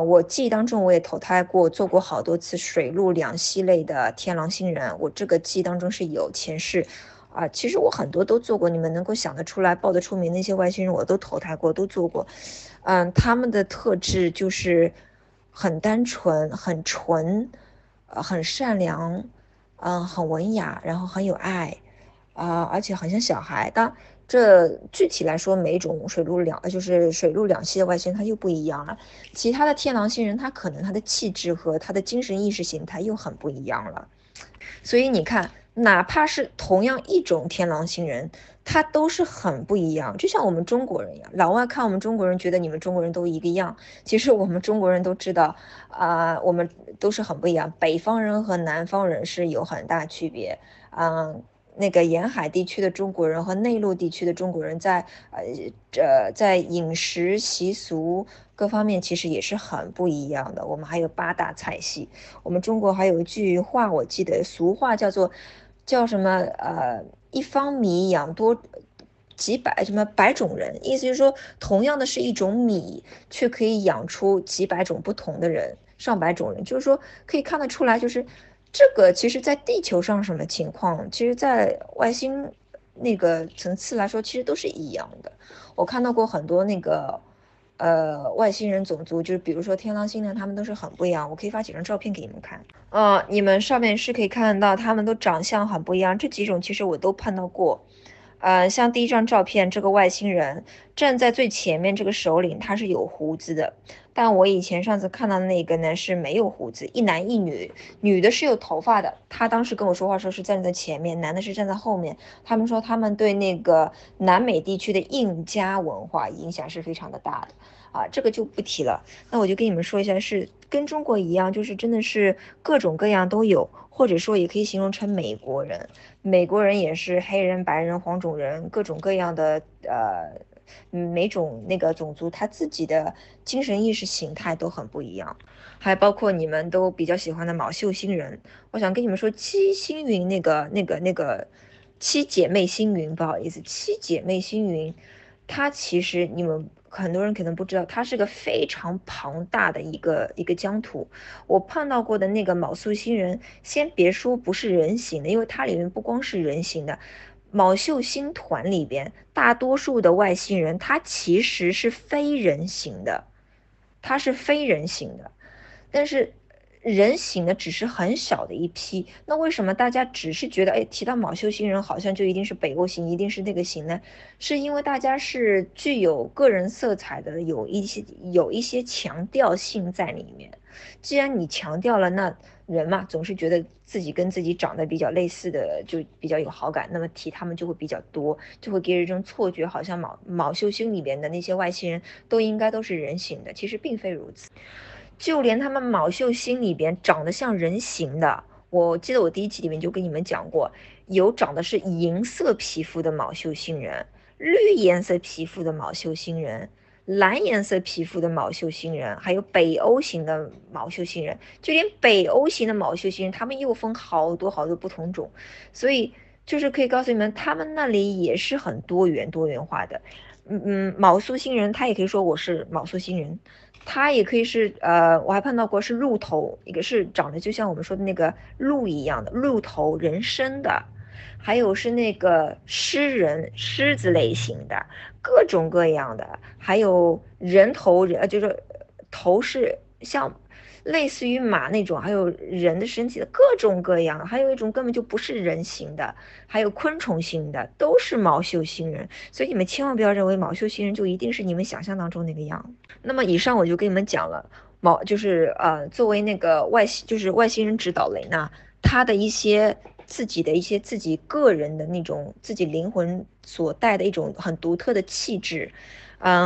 我记忆当中我也投胎过，做过好多次水陆两栖类的天狼星人，我这个记忆当中是有前世啊，其实我很多都做过，你们能够想得出来、报得出名那些外星人，我都投胎过，都做过。他们的特质就是很单纯、很纯。很善良，很文雅，然后很有爱，而且很像小孩。但这具体来说，每一种水陆两栖的外星人它又不一样了。其他的天狼星人，他可能他的气质和他的精神意识形态又很不一样了。所以你看，哪怕是同样一种天狼星人，他都是很不一样，就像我们中国人一样。老外看我们中国人，觉得你们中国人都一个样，其实我们中国人都知道，我们都是很不一样。北方人和南方人是有很大区别，那个沿海地区的中国人和内陆地区的中国人在在饮食习俗各方面其实也是很不一样的。我们还有8大菜系，我们中国还有一句话，我记得俗话叫什么一方米养多几百什么百种人，意思就是说同样的是一种米，却可以养出几百种不同的人，上百种人。就是说可以看得出来，就是这个其实在地球上什么情况，其实在外星那个层次来说其实都是一样的。我看到过很多那个外星人种族，就是比如说天狼星呢，他们都是很不一样。我可以发几张照片给你们看，你们上面是可以看到他们都长相很不一样。这几种其实我都碰到过，像第一张照片，这个外星人站在最前面，这个首领他是有胡子的，但我以前上次看到那个呢是没有胡子，一男一女，女的是有头发的。他当时跟我说话说是站在前面，男的是站在后面。他们说他们对那个南美地区的印加文化影响是非常的大的啊，这个就不提了。那我就跟你们说一下，是跟中国一样，就是真的是各种各样都有，或者说也可以形容成美国人。美国人也是黑人、白人、黄种人，各种各样的，每种那个种族他自己的精神意识形态都很不一样。还包括你们都比较喜欢的卯宿星人，我想跟你们说7星云那个7姐妹星云，不好意思，7姐妹星云，它其实你们很多人可能不知道，它是个非常庞大的一个疆土。我碰到过的那个卯宿星人，先别说不是人形的，因为它里面不光是人形的。卯宿星团里边大多数的外星人，它其实是非人形的，但是人醒的只是很小的一批，那为什么大家只是觉得，哎，提到卯宿星人好像就一定是北欧型，一定是那个型呢？是因为大家是具有个人色彩的，有一些强调性在里面。既然你强调了，那人嘛总是觉得自己跟自己长得比较类似的就比较有好感，那么提他们就会比较多，就会给人一种错觉，好像卯宿星里面的那些外星人都应该都是人形的，其实并非如此。就连他们卯宿星里边长得像人形的，我记得我第一集里面就跟你们讲过，有长得是银色皮肤的卯宿星人，绿颜色皮肤的卯宿星人，蓝颜色皮肤的卯宿星人，还有北欧型的卯宿星人，就连北欧型的卯宿星人，他们又分好多好多不同种，所以就是可以告诉你们，他们那里也是很多元化的。卯宿星人他也可以说我是卯宿星人，他也可以是我还碰到过是鹿头，一个是长得就像我们说的那个鹿一样的鹿头人身的，还有是那个狮人狮子类型的，各种各样的，还有人头人，就是头是像类似于马那种，还有人的身体的各种各样，还有一种根本就不是人形的，还有昆虫型的，都是卯宿星人。所以你们千万不要认为卯宿星人就一定是你们想象当中那个样。那么以上我就跟你们讲了，作为那个外星人指导雷呢，他的一些自己个人的那种自己灵魂所带的一种很独特的气质，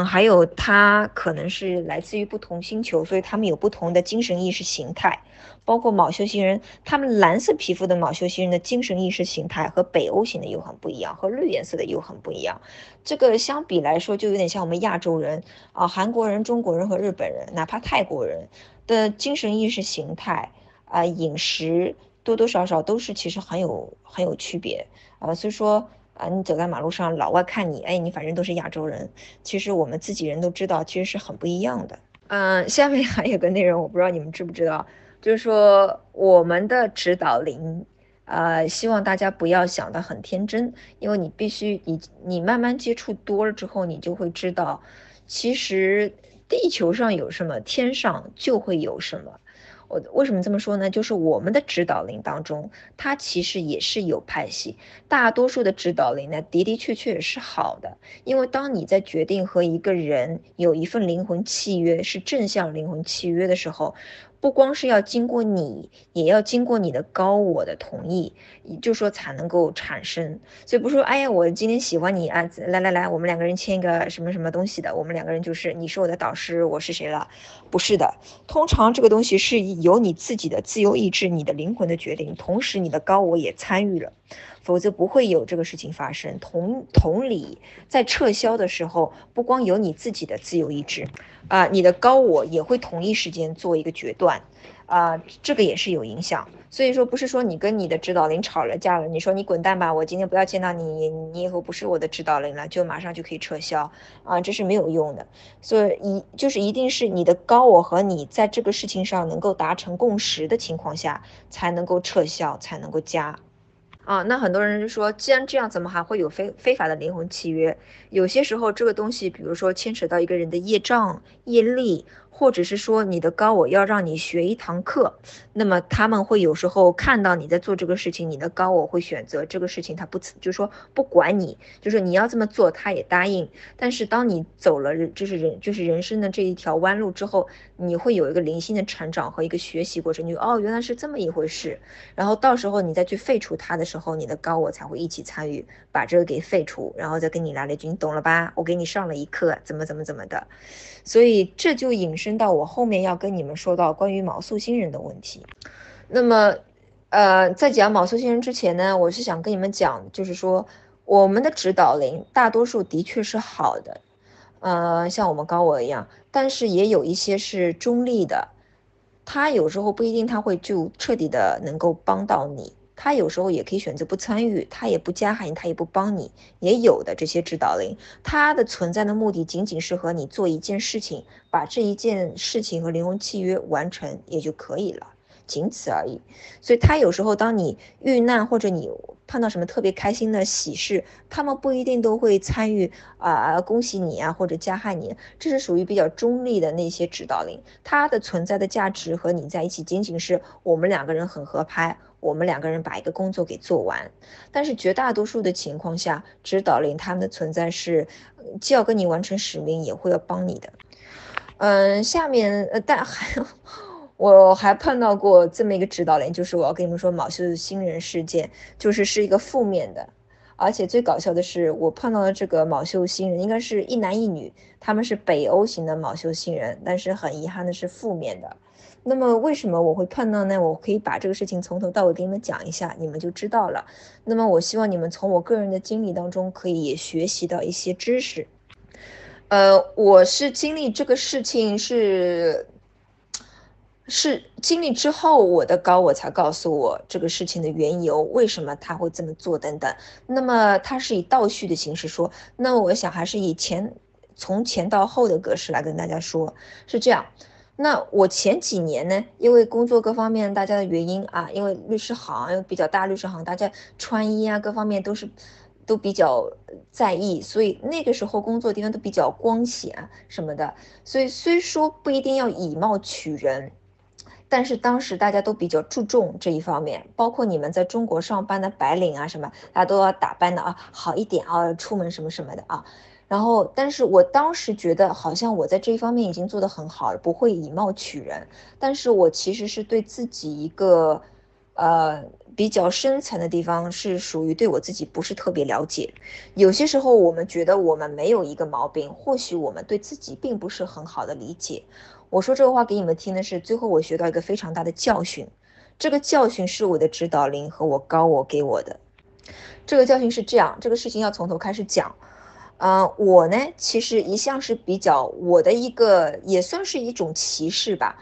还有他可能是来自于不同星球，所以他们有不同的精神意识形态，包括卯宿星人，他们蓝色皮肤的卯宿星人的精神意识形态和北欧型的又很不一样，和绿颜色的又很不一样。这个相比来说就有点像我们亚洲人啊、韩国人、中国人和日本人，哪怕泰国人的精神意识形态啊、饮食多多少少都是其实很有区别啊、所以说啊，你走在马路上，老外看你，哎，你反正都是亚洲人，其实我们自己人都知道，其实是很不一样的。下面还有个内容，我不知道你们知不知道，就是说我们的指导灵，希望大家不要想得很天真，因为你必须你慢慢接触多了之后，你就会知道，其实地球上有什么，天上就会有什么。我为什么这么说呢？就是我们的指导灵当中，它其实也是有派系。大多数的指导灵呢，的的确确是好的，因为当你在决定和一个人有一份灵魂契约，是正向灵魂契约的时候，不光是要经过你，也要经过你的高我的同意，就说才能够产生。所以不是说，哎呀，我今天喜欢你啊，来，我们两个人签一个什么什么东西的，我们两个人就是你是我的导师，我是谁了？不是的，通常这个东西是由你自己的自由意志、你的灵魂的决定，同时你的高我也参与了，否则不会有这个事情发生。同理，在撤销的时候，不光有你自己的自由意志，你的高我也会同一时间做一个决断。这个也是有影响。所以说不是说你跟你的指导灵吵了架了，你说你滚蛋吧，我今天不要见到你，你以后不是我的指导灵了，就马上就可以撤销啊，这是没有用的。所以就是一定是你的高我和你在这个事情上能够达成共识的情况下，才能够撤销，才能够加。那很多人就说，既然这样，怎么还会有非法的灵魂契约？有些时候这个东西，比如说牵扯到一个人的业障、业力，或者是说你的高我要让你学一堂课，那么他们会有时候看到你在做这个事情，你的高我会选择这个事情，他不就是说不管你，就是你要这么做，他也答应。但是当你走了人生的这一条弯路之后，你会有一个灵性的成长和一个学习过程，原来是这么一回事。然后到时候你再去废除它的时候，你的高我才会一起参与把这个给废除，然后再跟你来了一句，你懂了吧，我给你上了一课，怎么的。所以这就引申到我后面要跟你们说到关于卯宿星人的问题。那么在讲卯宿星人之前呢，我是想跟你们讲，就是说我们的指导灵大多数的确是好的，像我们高我一样，但是也有一些是中立的，他有时候不一定他会就彻底的能够帮到你，他有时候也可以选择不参与，他也不加害你，他也不帮你，也有的这些指导灵，他的存在的目的仅仅是和你做一件事情，把这一件事情和灵魂契约完成也就可以了，仅此而已。所以他有时候当你遇难或者你碰到什么特别开心的喜事，他们不一定都会参与恭喜你啊或者加害你，这是属于比较中立的那些指导灵，它的存在的价值和你在一起仅仅是我们两个人很合拍，我们两个人把一个工作给做完。但是绝大多数的情况下，指导灵他们的存在是既要跟你完成使命，也会要帮你的。下面但还有我还碰到过这么一个指导灵，就是我要跟你们说毛秀新人事件，是一个负面的，而且最搞笑的是我碰到的这个毛秀新人应该是一男一女，他们是北欧型的毛秀新人，但是很遗憾的是负面的。那么为什么我会碰到呢？我可以把这个事情从头到尾给你们讲一下，你们就知道了。那么我希望你们从我个人的经历当中可以也学习到一些知识。我是经历这个事情是经历之后，我的高我才告诉我这个事情的缘由，为什么他会这么做等等。那么他是以倒叙的形式说，那我想还是以从前到后的格式来跟大家说，是这样。那我前几年呢，因为工作各方面大家的原因啊，因为律师行又比较大，律师行大家穿衣啊各方面都比较在意，所以那个时候工作地方都比较光鲜啊什么的，所以虽说不一定要以貌取人，但是当时大家都比较注重这一方面，包括你们在中国上班的白领啊什么，大家都要打扮的啊好一点啊，出门什么什么的啊。然后但是我当时觉得好像我在这一方面已经做得很好了，不会以貌取人，但是我其实是对自己一个比较深层的地方是属于对我自己不是特别了解。有些时候我们觉得我们没有一个毛病，或许我们对自己并不是很好的理解。我说这个话给你们听的是最后我学到一个非常大的教训，这个教训是我的指导灵和我高我给我的。这个教训是这样，这个事情要从头开始讲。我呢其实一向是比较我的一个也算是一种歧视吧，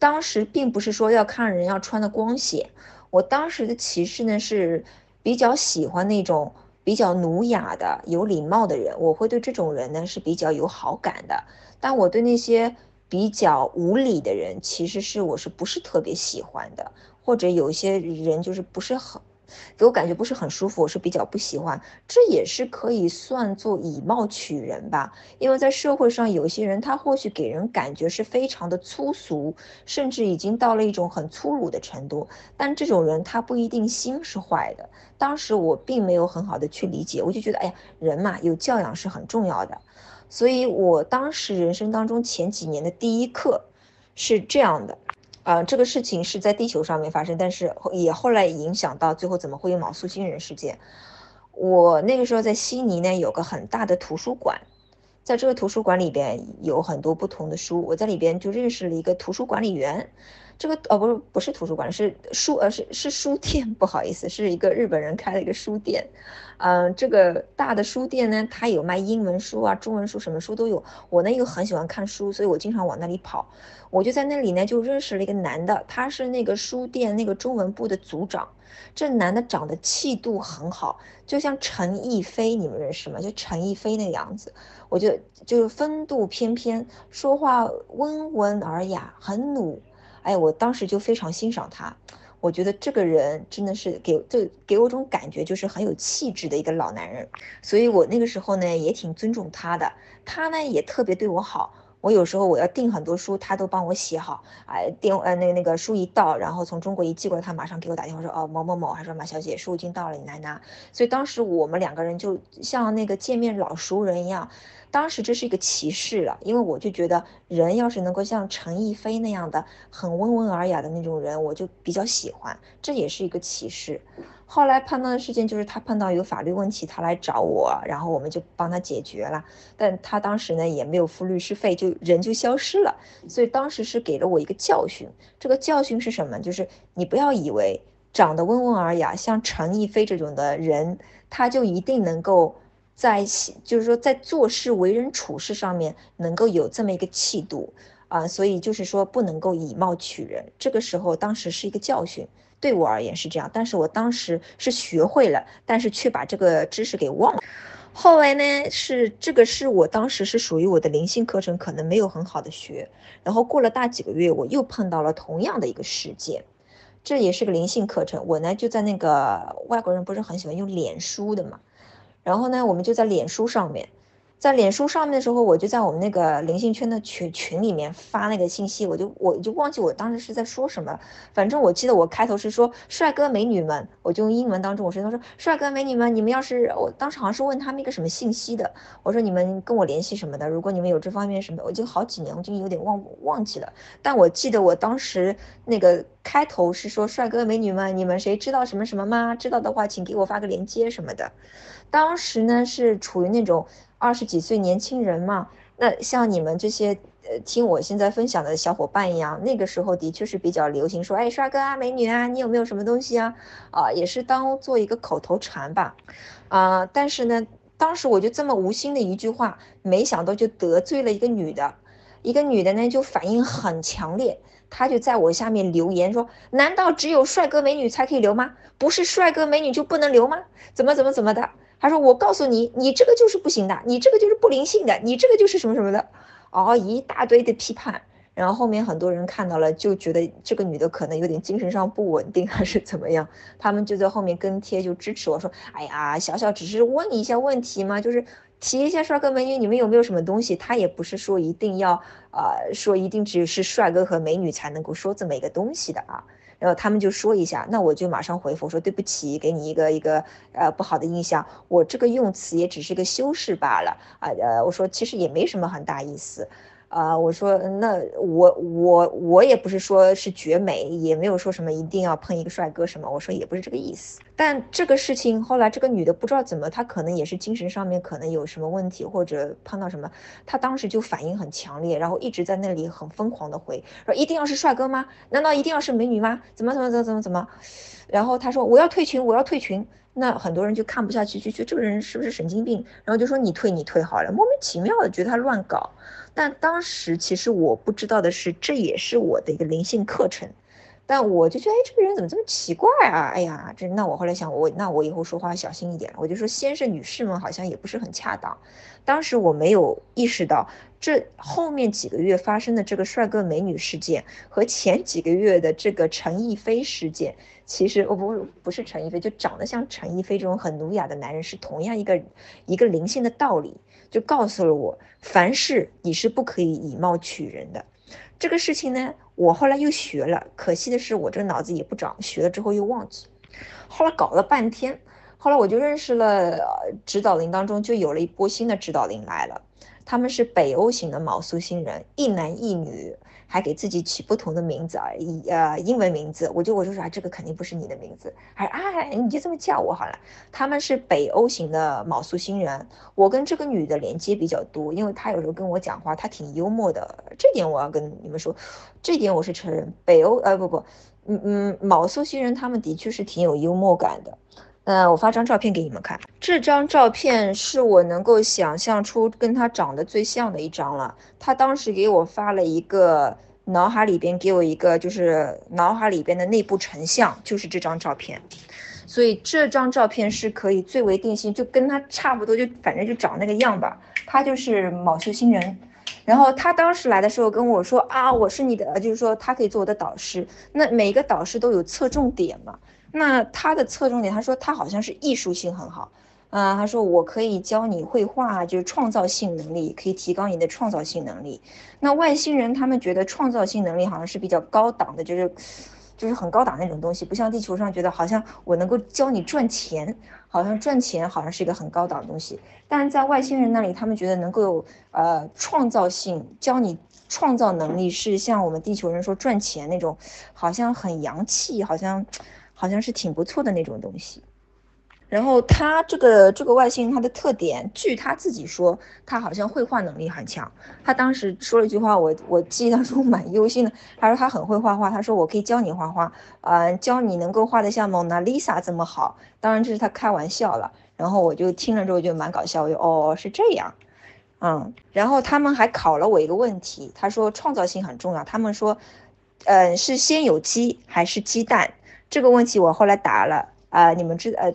当时并不是说要看人要穿的光鲜，我当时的歧视呢是比较喜欢那种比较儒雅的有礼貌的人，我会对这种人呢是比较有好感的，但我对那些比较无理的人其实是我是不是特别喜欢的，或者有些人就是不是很给我感觉不是很舒服，我是比较不喜欢，这也是可以算作以貌取人吧。因为在社会上有些人他或许给人感觉是非常的粗俗，甚至已经到了一种很粗鲁的程度，但这种人他不一定心是坏的。当时我并没有很好的去理解，我就觉得哎呀，人嘛有教养是很重要的。所以我当时人生当中前几年的第一课是这样的。这个事情是在地球上面发生，但是也后来影响到最后怎么会有毛素新人事件。我那个时候在悉尼呢有个很大的图书馆，在这个图书馆里边有很多不同的书，我在里边就认识了一个图书管理员。这个不是图书馆，是书店，不好意思，是一个日本人开了一个书店。这个大的书店呢，它有卖英文书啊、中文书，什么书都有。我呢又很喜欢看书，所以我经常往那里跑。我就在那里呢就认识了一个男的，他是那个书店那个中文部的组长。这男的长得气度很好，就像陈逸飞，你们认识吗？就陈逸飞那个样子。我觉得就是风度翩翩，说话温文尔雅，很努。哎，我当时就非常欣赏他，我觉得这个人真的是给我种感觉，就是很有气质的一个老男人，所以我那个时候呢也挺尊重他的，他呢也特别对我好。我有时候我要订很多书，他都帮我写好，那个书一到，然后从中国一寄过来，他马上给我打电话说，哦某某某，还说马小姐书已经到了，你来拿。所以当时我们两个人就像那个见面老熟人一样，当时这是一个歧视了，因为我就觉得人要是能够像陈逸飞那样的很温文尔雅的那种人，我就比较喜欢，这也是一个歧视。后来碰到的事件就是他碰到有法律问题，他来找我，然后我们就帮他解决了，但他当时呢也没有付律师费，就人就消失了。所以当时是给了我一个教训，这个教训是什么？就是你不要以为长得温文尔雅像陈逸飞这种的人，他就一定能够在做事为人处事上面能够有这么一个气度啊，所以就是说不能够以貌取人。这个时候当时是一个教训，对我而言是这样，但是我当时是学会了，但是却把这个知识给忘了。后来呢是我当时是属于我的灵性课程可能没有很好的学，然后过了大几个月我又碰到了同样的一个事件，这也是个灵性课程。我呢就在那个外国人不是很喜欢用脸书的嘛，然后呢我们就在脸书上面，的时候，我就在我们那个灵性圈的群里面发那个信息，我就忘记我当时是在说什么，反正我记得我开头是说帅哥美女们，我就用英文当中我说帅哥美女们，你们要是，我当时好像是问他们一个什么信息的，我说你们跟我联系什么的，如果你们有这方面什么，我就好几年我就有点忘记了，但我记得我当时那个开头是说帅哥美女们，你们谁知道什么什么吗？知道的话请给我发个链接什么的。当时呢是处于那种20几岁年轻人嘛，那像你们这些听我现在分享的小伙伴一样，那个时候的确是比较流行说，哎，帅哥啊美女啊，你有没有什么东西啊，也是当做一个口头禅吧，但是呢当时我就这么无心的一句话，没想到就得罪了一个女的呢就反应很强烈，她就在我下面留言说，难道只有帅哥美女才可以留吗？不是帅哥美女就不能留吗？怎么的。她说我告诉你，你这个就是不行的，你这个就是不灵性的，你这个就是什么什么的，一大堆的批判。然后后面很多人看到了就觉得这个女的可能有点精神上不稳定还是怎么样，他们就在后面跟贴就支持我说，哎呀，小小只是问你一下问题嘛，就是提一下帅哥美女你们有没有什么东西，他也不是说一定要说一定只是帅哥和美女才能够说这么一个东西的啊。然后他们就说一下，那我就马上回复说，对不起，给你一个不好的印象，我这个用词也只是个修饰罢了我说其实也没什么很大意思。我说那我也不是说是绝美，也没有说什么一定要碰一个帅哥什么，我说也不是这个意思。但这个事情后来这个女的不知道怎么，她可能也是精神上面可能有什么问题或者碰到什么，她当时就反应很强烈，然后一直在那里很疯狂的回，说一定要是帅哥吗？难道一定要是美女吗？怎么？然后她说我要退群，我要退群。那很多人就看不下去，就觉得这个人是不是神经病，然后就说你退好了，莫名其妙的觉得他乱搞。但当时其实我不知道的是，这也是我的一个灵性课程，但我就觉得，哎，这个人怎么这么奇怪啊？哎呀，那我后来想，那我以后说话小心一点了。我就说先生女士们好像也不是很恰当。当时我没有意识到，这后面几个月发生的这个帅哥美女事件和前几个月的这个陈逸飞事件，其实不是陈逸飞，就长得像陈逸飞这种很儒雅的男人，是同样一个灵性的道理，就告诉了我，凡事你是不可以以貌取人的。这个事情呢，我后来又学了，可惜的是我这个脑子也不长，学了之后又忘记，后来搞了半天，后来我就认识了指导灵当中就有了一波新的指导灵来了，他们是北欧型的毛苏星人，一男一女，还给自己起不同的名字英文名字，我就说这个肯定不是你的名字，你就这么叫我好了。他们是北欧型的卯宿星人，我跟这个女的连接比较多，因为她有时候跟我讲话，她挺幽默的，这点我要跟你们说，这点我是承认，卯宿星人他们的确是挺有幽默感的。我发张照片给你们看，这张照片是我能够想象出跟他长得最像的一张了。他当时给我发了一个脑海里边的内部成像，就是这张照片，所以这张照片是可以最为定性，就跟他差不多，就反正就长那个样吧，他就是卯宿星人。然后他当时来的时候跟我说我是你的，就是说他可以做我的导师，那每个导师都有侧重点嘛，那他的侧重点，他说他好像是艺术性很好，他说我可以教你绘画，就是创造性能力，可以提高你的创造性能力。那外星人他们觉得创造性能力好像是比较高档的，就是很高档那种东西，不像地球上觉得好像我能够教你赚钱，好像赚钱好像是一个很高档的东西。但是在外星人那里，他们觉得能够有创造性，教你创造能力是像我们地球人说赚钱那种，好像很洋气，好像是挺不错的那种东西。然后他这个外星人他的特点，据他自己说，他好像绘画能力很强。他当时说了一句话，我记忆当中蛮忧心的。他说他很会画画，他说我可以教你画画，教你能够画得像蒙娜丽莎这么好。当然这是他开玩笑了。然后我就听了之后就蛮搞笑，我就是这样。然后他们还考了我一个问题，他说创造性很重要。他们说，是先有鸡还是鸡蛋？这个问题我后来答了你们这个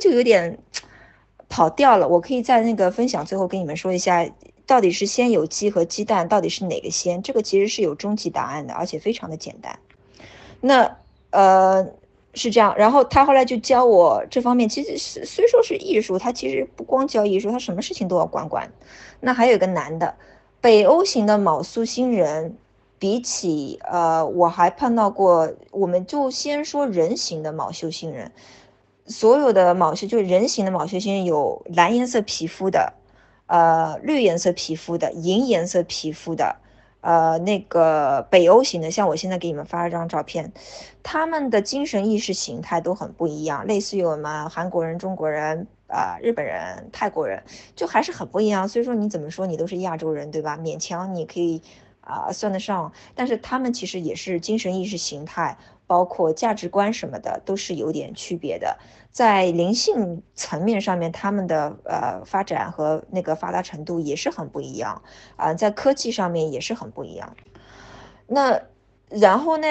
就有点跑掉了，我可以在那个分享最后跟你们说一下，到底是先有鸡和鸡蛋到底是哪个先，这个其实是有终极答案的，而且非常的简单。那是这样。然后他后来就教我这方面，其实是虽说是艺术，他其实不光教艺术，他什么事情都要管管。那还有一个男的，北欧型的卯宿星人，比起我还碰到过，我们就先说人形的卯宿星人，所有的卯宿就是人形的卯宿星人有蓝颜色皮肤的，绿颜色皮肤的，银颜色皮肤的。那个北欧型的，像我现在给你们发了张照片，他们的精神意识形态都很不一样，类似于我们韩国人、中国人、日本人、泰国人，就还是很不一样。所以说你怎么说你都是亚洲人，对吧？勉强你可以算得上，但是他们其实也是精神意识形态，包括价值观什么的，都是有点区别的。在灵性层面上面，他们的发展和那个发达程度也是很不一样啊、在科技上面也是很不一样。那然后呢，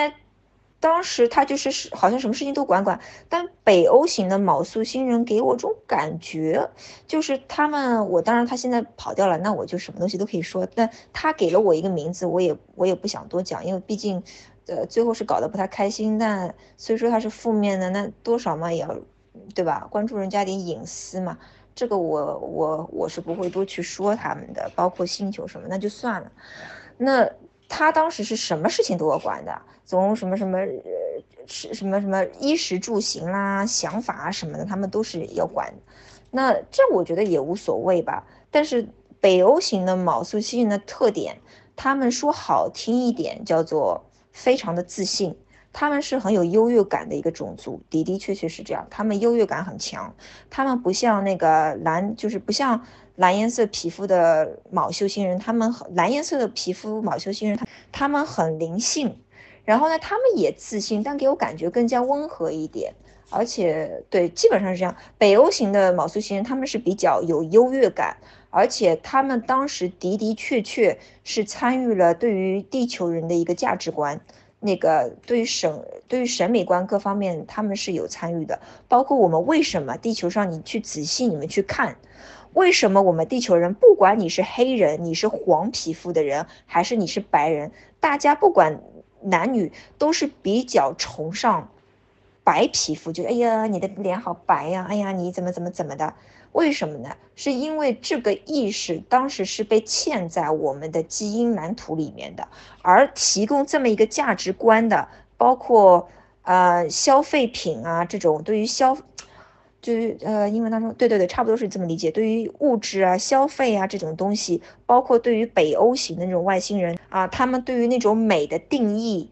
当时他就是好像什么事情都管管，但北欧型的卯宿星人给我种感觉，就是他们，我当然他现在跑掉了，那我就什么东西都可以说。那他给了我一个名字，我也不想多讲，因为毕竟。最后是搞得不太开心，但所以说它是负面的，那多少嘛也要，对吧？关注人家点隐私嘛，这个我是不会多去说他们的，包括星球什么，那就算了。那他当时是什么事情都要管的，从什么衣食住行啦、想法什么的，他们都是要管的。那这我觉得也无所谓吧。但是北欧型的卯宿星人的特点，他们说好听一点叫做。非常的自信，他们是很有优越感的一个种族，的确确是这样，他们优越感很强，他们不像那个就是不像蓝颜色皮肤的卯宿星人，他们蓝颜色的皮肤卯宿星人，他们很灵性，然后呢，他们也自信，但给我感觉更加温和一点，而且对，基本上是这样。北欧型的卯宿星人，他们是比较有优越感。而且他们当时的确确是参与了对于地球人的一个价值观，那个对于审美观各方面他们是有参与的，包括我们为什么地球上你去仔细你们去看，为什么我们地球人不管你是黑人，你是黄皮肤的人，还是你是白人，大家不管男女都是比较崇尚白皮肤，就哎呀你的脸好白呀、啊，哎呀你怎么的。为什么呢？是因为这个意识当时是被嵌在我们的基因蓝图里面的，而提供这么一个价值观的，包括消费品啊这种对于就是英文当中对差不多是这么理解，对于物质啊消费啊这种东西，包括对于北欧型的那种外星人啊，他们对于那种美的定义。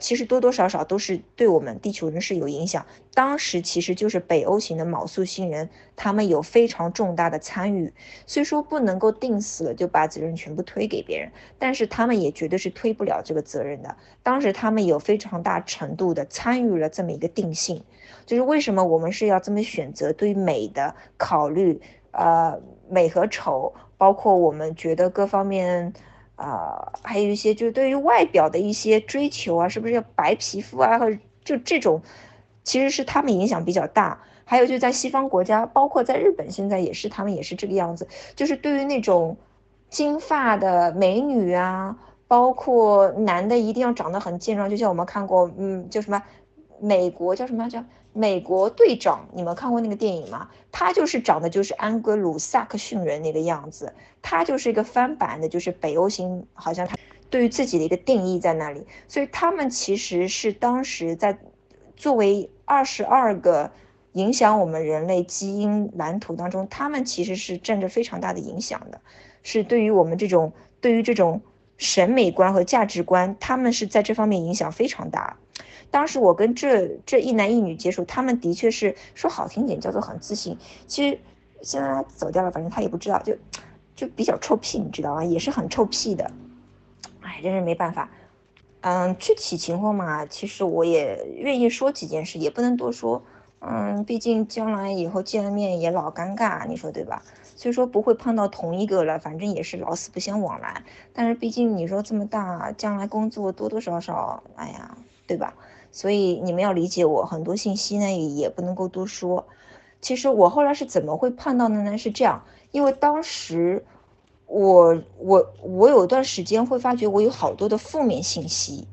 其实多多少少都是对我们地球人是有影响。当时其实就是北欧型的卯宿星人，他们有非常重大的参与，所以说不能够定死了就把责任全部推给别人，但是他们也绝对是推不了这个责任的。当时他们有非常大程度的参与了这么一个定性，就是为什么我们是要这么选择对美的考虑，美和丑，包括我们觉得各方面。还有一些就是对于外表的一些追求啊，是不是要白皮肤啊，或者就这种，其实是他们影响比较大。还有就在西方国家，包括在日本，现在也是他们也是这个样子，就是对于那种金发的美女啊，包括男的一定要长得很健壮，就像我们看过，叫什么美国叫什么叫美国队长，你们看过那个电影吗？他就是长得就是安格鲁萨克逊人那个样子，他就是一个翻版的，就是北欧型，好像他对于自己的一个定义在那里，所以他们其实是当时在作为22个影响我们人类基因蓝图当中，他们其实是占着非常大的影响的，是对于我们这种对于这种审美观和价值观，他们是在这方面影响非常大。当时我跟这一男一女接触，他们的确是说好听点叫做很自信，其实现在他走掉了，反正他也不知道，就比较臭屁，你知道吗？也是很臭屁的，哎，真是没办法。具体情况嘛，其实我也愿意说几件事，也不能多说，毕竟将来以后见了面也老尴尬，你说对吧？所以说不会碰到同一个了，反正也是老死不相往来。但是毕竟你说这么大，将来工作多多少少，哎呀，对吧？所以你们要理解我，很多信息呢也不能够多说。其实我后来是怎么会碰到的呢？是这样，因为当时我有一段时间会发觉我有好多的负面信息，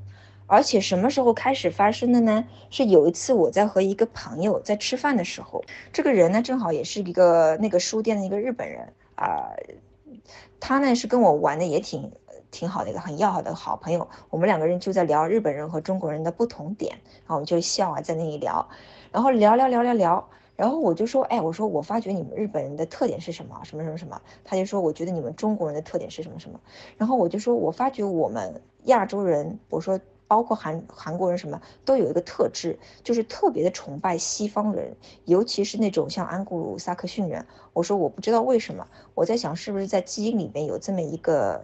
而且什么时候开始发生的呢？是有一次我在和一个朋友在吃饭的时候，这个人呢正好也是一个那个书店的一个日本人啊，他呢是跟我玩的也挺好的一个很要好的好朋友，我们两个人就在聊日本人和中国人的不同点，然后我们就笑啊在那里聊，然后聊，然后我就说，哎，我说我发觉你们日本人的特点是什么什么什么什么，他就说我觉得你们中国人的特点是什么什么，然后我就说我发觉我们亚洲人，我说包括韩国人什么都有一个特质，就是特别的崇拜西方人，尤其是那种像安古鲁萨克逊人。我说我不知道为什么，我在想是不是在基因里面有这么一个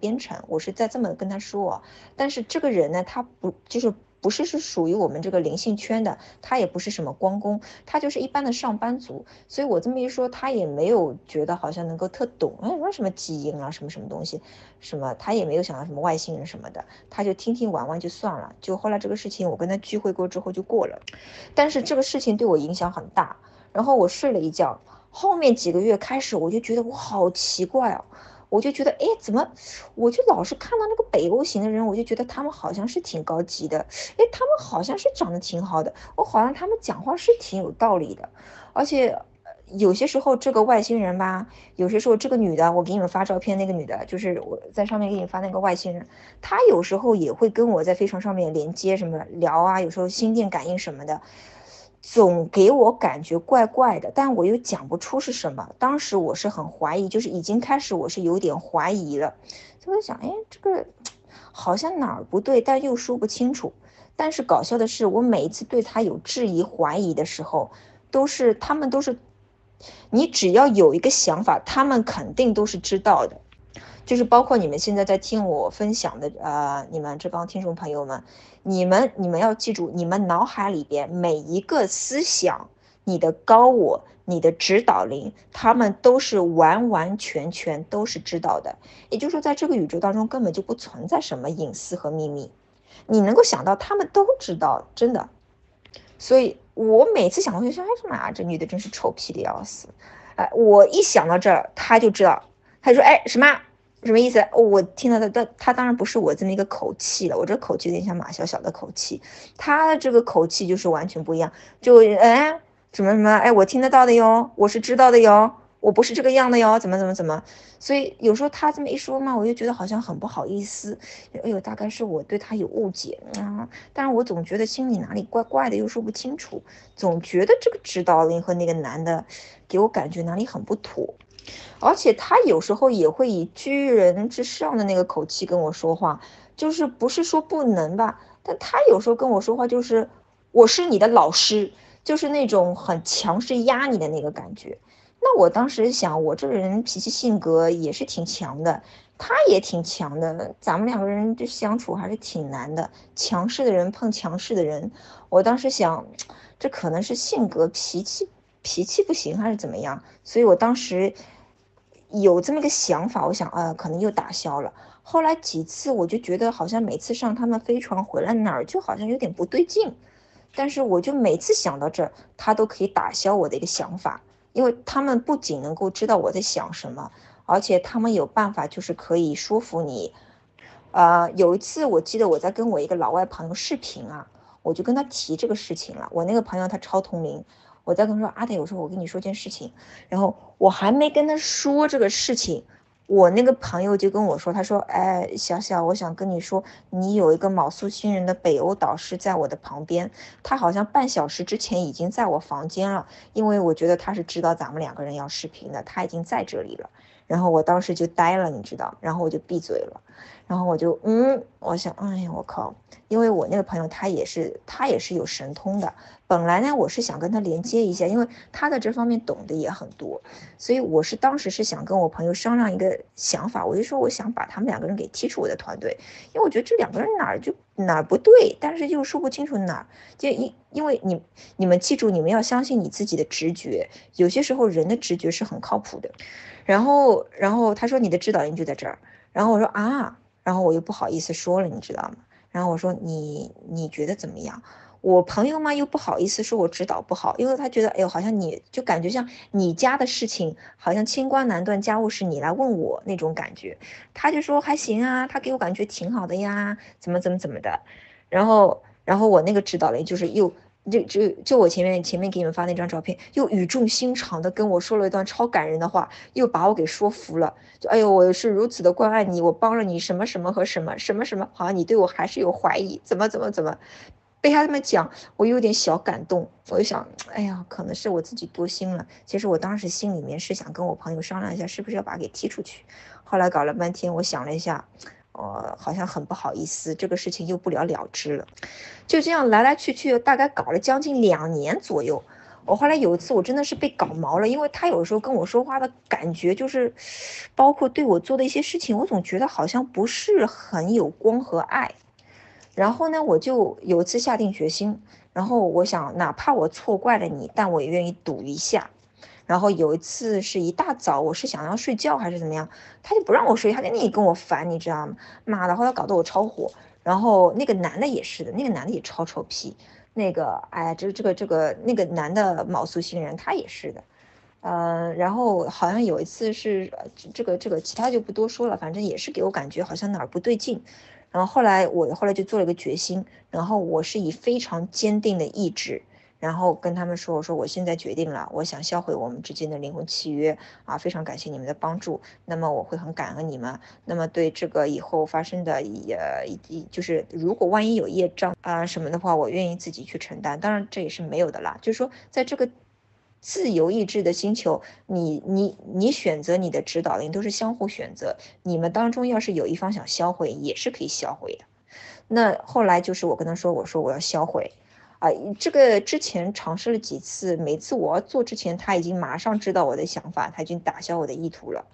编程，我是在这么跟他说。但是这个人呢，他不是属于我们这个灵性圈的，他也不是什么光工，他就是一般的上班族，所以我这么一说，他也没有觉得好像能够特懂，什么基因啊，什么东西，什么他也没有想到什么外星人什么的，他就听玩玩就算了。就后来这个事情我跟他聚会过之后就过了，但是这个事情对我影响很大，然后我睡了一觉，后面几个月开始我就觉得我好奇怪哦。我就觉得，哎，怎么我就老是看到那个北欧型的人，我就觉得他们好像是挺高级的，哎，他们好像是长得挺好的，我好像他们讲话是挺有道理的，而且有些时候这个外星人吧，有些时候这个女的，我给你们发照片，那个女的就是我在上面给你发那个外星人，她有时候也会跟我在飞船上面连接什么聊啊，有时候心电感应什么的，总给我感觉怪怪的，但我又讲不出是什么。当时我是很怀疑，就是已经开始我是有点怀疑了，所以我想，哎，这个好像哪儿不对，但又说不清楚。但是搞笑的是，我每一次对他有质疑、怀疑的时候，他们都是，你只要有一个想法，他们肯定都是知道的。就是包括你们现在在听我分享的，你们这帮听众朋友们，你们要记住，你们脑海里边每一个思想，你的高我，你的指导灵，他们都是完完全全都是知道的。也就是说，在这个宇宙当中根本就不存在什么隐私和秘密，你能够想到他们都知道，真的。所以我每次想到就说，哎，这妈，这女的真是臭屁的要死，哎，我一想到这儿，她就知道，她说，哎，什么意思？我听到他当然不是我这么一个口气了，我这口气有点像马小小的口气，他的这个口气就是完全不一样，就哎什么哎，我听得到的哟，我是知道的哟，我不是这个样的哟，怎么，所以有时候他这么一说嘛，我就觉得好像很不好意思，哎呦，大概是我对他有误解啊，但是我总觉得心里哪里怪怪的，又说不清楚，总觉得这个指导灵和那个男的给我感觉哪里很不妥。而且他有时候也会以居人之上的那个口气跟我说话，就是不是说不能吧，但他有时候跟我说话就是我是你的老师，就是那种很强势压你的那个感觉。那我当时想，我这人脾气性格也是挺强的，他也挺强的，咱们两个人就相处还是挺难的，强势的人碰强势的人，我当时想这可能是性格脾气不行还是怎么样，所以我当时有这么个想法，我想可能又打消了。后来几次我就觉得好像每次上他们飞船回来哪儿就好像有点不对劲，但是我就每次想到这儿，他都可以打消我的一个想法，因为他们不仅能够知道我在想什么，而且他们有办法就是可以说服你。有一次我记得我在跟我一个老外朋友视频啊，我就跟他提这个事情了，我那个朋友他超通灵，我在跟他说，阿德，我说我跟你说件事情，然后我还没跟他说这个事情，我那个朋友就跟我说，他说，哎，小小，我想跟你说，你有一个卯宿星人的北欧导师在我的旁边，他好像半小时之前已经在我房间了，因为我觉得他是知道咱们两个人要视频的，他已经在这里了。然后我当时就呆了，你知道，然后我就闭嘴了，然后我就我想，哎呀，我靠，因为我那个朋友他也是有神通的，本来呢我是想跟他连接一下，因为他在这方面懂得也很多，所以我是当时是想跟我朋友商量一个想法，我就说我想把他们两个人给踢出我的团队，因为我觉得这两个人哪儿不对，但是又说不清楚哪儿，就因为你们记住，你们要相信你自己的直觉，有些时候人的直觉是很靠谱的。然后他说你的指导灵就在这儿，然后我说啊，然后我又不好意思说了，你知道吗？然后我说你觉得怎么样？我朋友嘛又不好意思说我指导不好，因为他觉得哎呦，好像你就感觉像你家的事情，好像清官难断家务事，你来问我那种感觉。他就说还行啊，他给我感觉挺好的呀，怎么的。然后我那个指导雷就是又就我前面给你们发那张照片，又语重心长的跟我说了一段超感人的话，又把我给说服了。就哎呦，我是如此的关爱你，我帮了你什么什么和什么什么什么，好像你对我还是有怀疑，怎么，被他们讲，我有点小感动。我就想，哎呀，可能是我自己多心了。其实我当时心里面是想跟我朋友商量一下，是不是要把他给踢出去。后来搞了半天，我想了一下。好像很不好意思，这个事情又不了了之了。就这样来来去去，大概搞了将近2年左右。我后来有一次我真的是被搞毛了，因为他有时候跟我说话的感觉就是，包括对我做的一些事情，我总觉得好像不是很有光和爱。然后呢，我就有一次下定决心，然后我想，哪怕我错怪了你，但我也愿意赌一下。然后有一次是一大早，我是想要睡觉还是怎么样，他就不让我睡，他就那跟我烦，你知道吗？妈的，后来搞得我超火。然后那个男的也是的，那个男的也超臭屁，那个哎，这个那个男的卯足星人，他也是的。然后好像有一次是这个其他就不多说了，反正也是给我感觉好像哪儿不对劲。然后我后来就做了一个决心，然后我是以非常坚定的意志。然后跟他们说，我说我现在决定了，我想销毁我们之间的灵魂契约啊！非常感谢你们的帮助，那么我会很感恩你们。那么对这个以后发生的就是如果万一有业障啊什么的话，我愿意自己去承担。当然这也是没有的啦，就是说在这个自由意志的星球，你选择你的指导灵都是相互选择，你们当中要是有一方想销毁，也是可以销毁的。那后来就是我跟他说，我说我要销毁。这个之前尝试了几次，每次我要做之前，他已经马上知道我的想法，他已经打消我的意图了。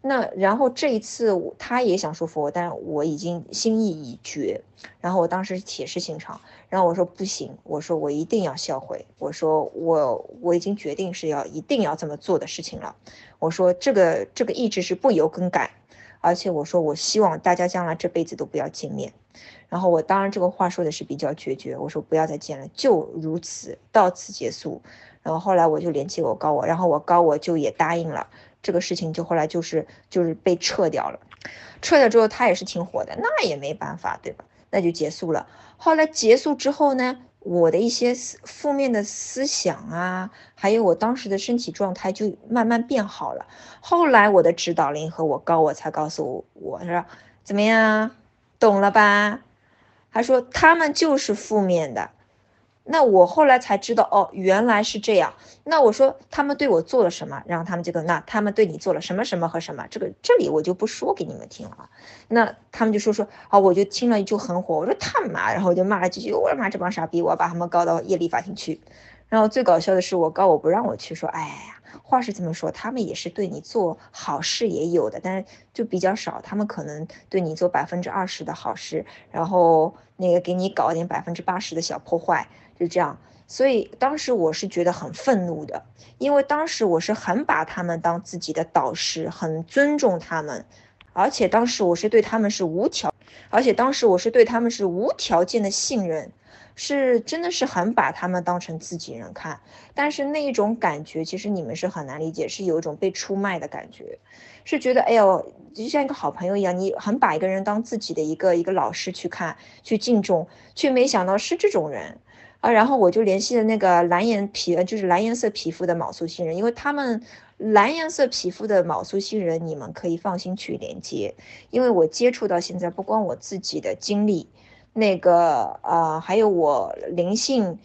那然后这一次他也想说服我，但我已经心意已决。然后我当时铁石心肠，然后我说不行，我说我一定要销毁，我说我已经决定是要一定要这么做的事情了。我说这个意志是不由更改，而且我说我希望大家将来这辈子都不要见面。然后我当然这个话说的是比较决绝，我说不要再见了，就如此到此结束。然后后来我就联系我高我，然后我高我就也答应了这个事情，就后来就是被撤掉了。撤掉之后他也是挺火的，那也没办法，对吧？那就结束了。后来结束之后呢，我的一些负面的思想啊，还有我当时的身体状态就慢慢变好了。后来我的指导灵和我高我才告诉我，说怎么样，懂了吧？他说他们就是负面的。那我后来才知道，哦，原来是这样。那我说他们对我做了什么，然后他们就那他们对你做了什么什么和什么，这里我就不说给你们听了啊。那他们就说啊，我就听了就很火，我说他妈，然后我就骂了几句，我骂这帮傻逼，我要把他们告到业力法庭去。然后最搞笑的是，我告我不让我去，说哎呀，话是这么说，他们也是对你做好事也有的，但是就比较少，他们可能对你做20%的好事，然后那个给你搞点80%的小破坏，就这样。所以当时我是觉得很愤怒的，因为当时我是很把他们当自己的导师，很尊重他们，而且当时我是对他们是无条件的信任，是真的是很把他们当成自己人看。但是那一种感觉其实你们是很难理解，是有一种被出卖的感觉，是觉得哎呦，就像一个好朋友一样，你很把一个人当自己的一个老师去看，去敬重，却没想到是这种人啊。然后我就联系了那个蓝颜色皮肤的卯宿星人，因为他们蓝颜色皮肤的卯宿星人你们可以放心去连接，因为我接触到现在不光我自己的经历，那个还有我灵性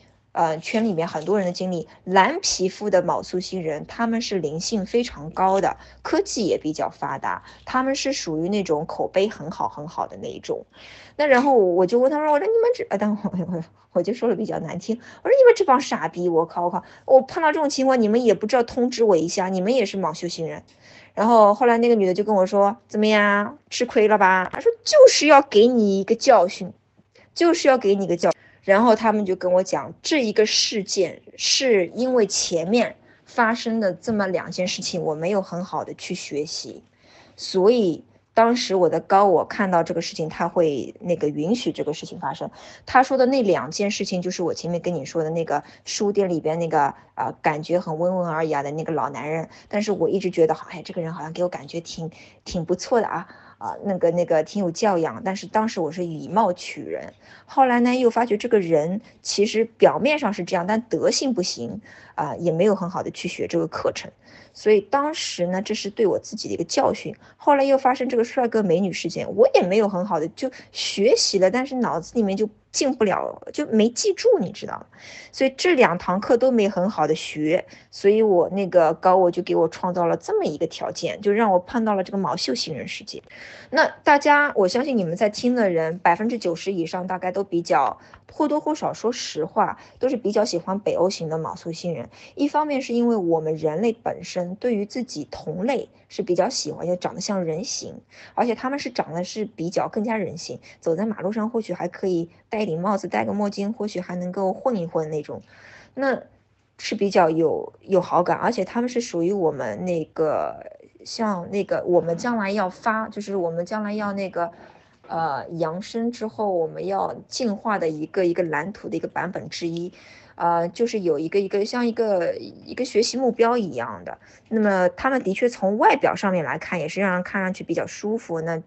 圈里面很多人的经历，蓝皮肤的卯宿星人他们是灵性非常高的，科技也比较发达，他们是属于那种口碑很好很好的那一种。那然后我就问他们，我说你们我就说了比较难听，我说你们这帮傻逼，我靠，我碰到这种情况你们也不知道通知我一下，你们也是卯宿星人。然后后来那个女的就跟我说，怎么样，吃亏了吧？她说就是要给你一个教训。然后他们就跟我讲，这一个事件是因为前面发生的这么2件事情，我没有很好的去学习，所以当时我的高我看到这个事情，他会那个允许这个事情发生。他说的那2件事情，就是我前面跟你说的那个书店里边那个感觉很温文尔雅的那个老男人，但是我一直觉得，哎，这个人好像给我感觉挺不错的啊。那个挺有教养，但是当时我是以貌取人，后来呢又发觉这个人其实表面上是这样，但德性不行也没有很好的去学这个课程，所以当时呢这是对我自己的一个教训。后来又发生这个帅哥美女事件，我也没有很好的就学习了，但是脑子里面就进不了，就没记住，你知道吗？所以这2堂课都没很好的学，所以我那个高我就给我创造了这么一个条件，就让我碰到了这个毛秀新人事件。那大家，我相信你们在听的人90%以上大概都比较或多或少，说实话都是比较喜欢北欧型的毛秀新人。一方面是因为我们人类本身对于自己同类是比较喜欢，就长得像人形，而且他们是长得是比较更加人形，走在马路上或许还可以戴顶帽子戴个墨镜，或许还能够混一混那种，那是比较有好感。而且他们是属于我们那个像那个我们将来要发，就是我们将来要那个扬升之后我们要进化的一个蓝图的一个版本之一，就是有一个像一个学习目标一样的。那么他们的确从外表上面来看也是让人看上去比较舒服，那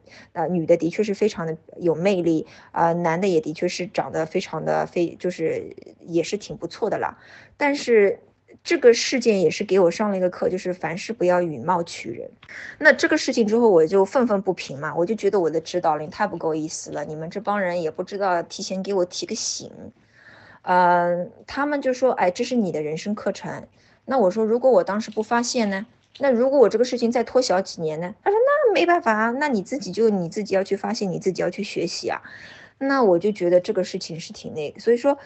女的的确是非常的有魅力，男的也的确是长得非常的就是也是挺不错的啦。但是这个事件也是给我上了一个课，就是凡事不要以貌取人。那这个事情之后我就愤愤不平嘛，我就觉得我的指导灵太不够意思了，你们这帮人也不知道提前给我提个醒。他们就说，哎，这是你的人生课程。那我说，如果我当时不发现呢？那如果我这个事情再拖小几年呢？他说那没办法啊，那你自己要去发现，你自己要去学习啊。那我就觉得这个事情是挺那个，所以说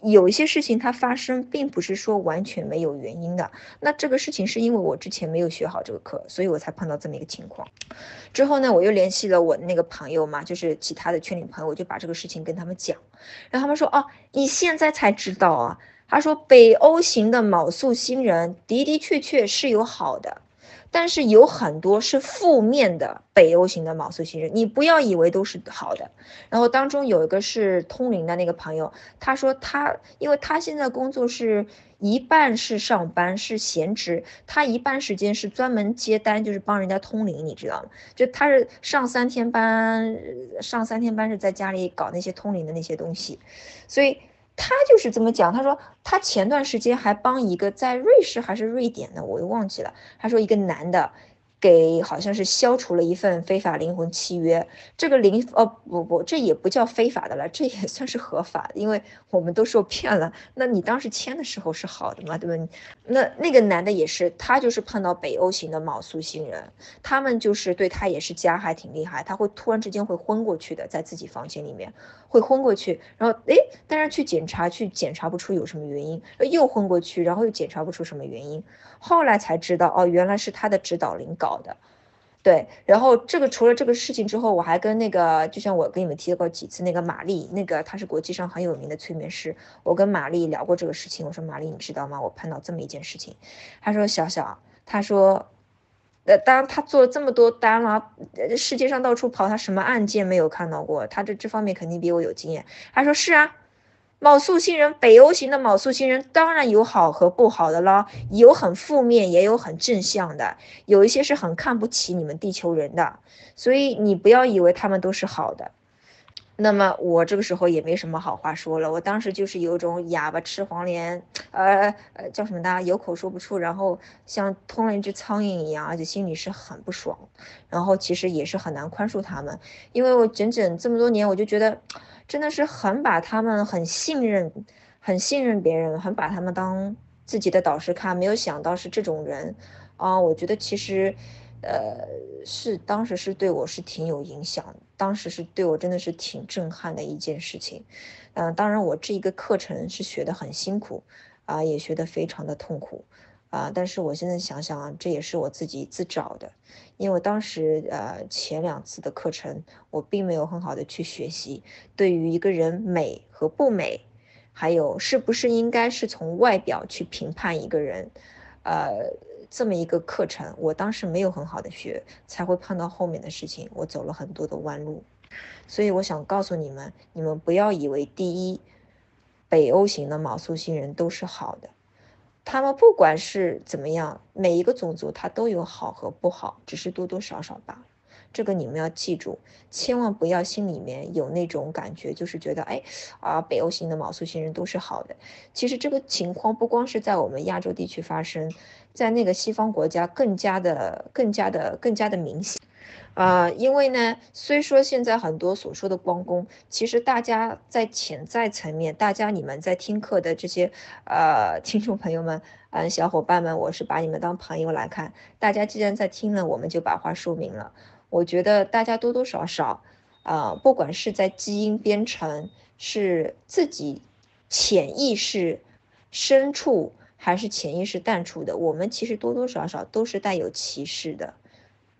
有一些事情它发生并不是说完全没有原因的。那这个事情是因为我之前没有学好这个课，所以我才碰到这么一个情况。之后呢我又联系了我那个朋友嘛，就是其他的圈里朋友，我就把这个事情跟他们讲，然后他们说，哦，你现在才知道啊。他说北欧型的卯宿星人的确是有好的，但是有很多是负面的北欧型的卯宿星人，你不要以为都是好的。然后当中有一个是通灵的那个朋友，他说他因为他现在工作是一半是上班是闲职，他一半时间是专门接单，就是帮人家通灵，你知道吗？就他是上三天班是在家里搞那些通灵的那些东西，所以他就是这么讲。他说他前段时间还帮一个在瑞士还是瑞典的我又忘记了，他说一个男的给好像是消除了一份非法灵魂契约，这个这也不叫非法的了，这也算是合法的，因为我们都受骗了，那你当时签的时候是好的嘛，对吧？那个男的也是，他就是碰到北欧型的卯宿星人，他们就是对他也是加害挺厉害，他会突然之间会昏过去的，在自己房间里面会昏过去，然后但是去检查不出有什么原因，又昏过去，然后又检查不出什么原因，后来才知道哦，原来是他的指导灵搞的。对，然后除了这个事情之后，我还跟那个，就像我跟你们提过几次那个玛丽，那个她是国际上很有名的催眠师，我跟玛丽聊过这个事情。我说玛丽，你知道吗？我碰到这么一件事情。她说小小，她说，当然她做了这么多单了，世界上到处跑，她什么案件没有看到过？她这方面肯定比我有经验。她说是啊。卯宿星人，北欧型的卯宿星人当然有好和不好的了，有很负面也有很正向的，有一些是很看不起你们地球人的，所以你不要以为他们都是好的。那么我这个时候也没什么好话说了，我当时就是有种哑巴吃黄连，叫什么的，有口说不出，然后像吞了一只苍蝇一样，而且心里是很不爽，然后其实也是很难宽恕他们，因为我整这么多年，我就觉得真的是很把他们很信任别人，很把他们当自己的导师看，没有想到是这种人啊，我觉得其实是当时是对我是挺有影响，当时是对我真的是挺震撼的一件事情。当然我这一个课程是学得很辛苦啊，也学得非常的痛苦啊，但是我现在想想啊，这也是我自己自找的，因为当时前2次的课程我并没有很好的去学习，对于一个人美和不美，还有是不是应该是从外表去评判一个人，这么一个课程我当时没有很好的学，才会碰到后面的事情，我走了很多的弯路。所以我想告诉你们，你们不要以为第一北欧型的卯宿星人都是好的，他们不管是怎么样，每一个种族他都有好和不好，只是多多少少罢了。这个你们要记住，千万不要心里面有那种感觉，就是觉得北欧型的卯宿星人都是好的。其实这个情况不光是在我们亚洲地区发生，在那个西方国家更加的明显。因为呢，虽说现在很多所说的光工，其实大家在潜在层面，你们在听课的这些听众朋友们，小伙伴们，我是把你们当朋友来看。大家既然在听了，我们就把话说明了。我觉得大家多多少少不管是在基因编程，是自己潜意识深处还是潜意识淡处的，我们其实多多少少都是带有歧视的，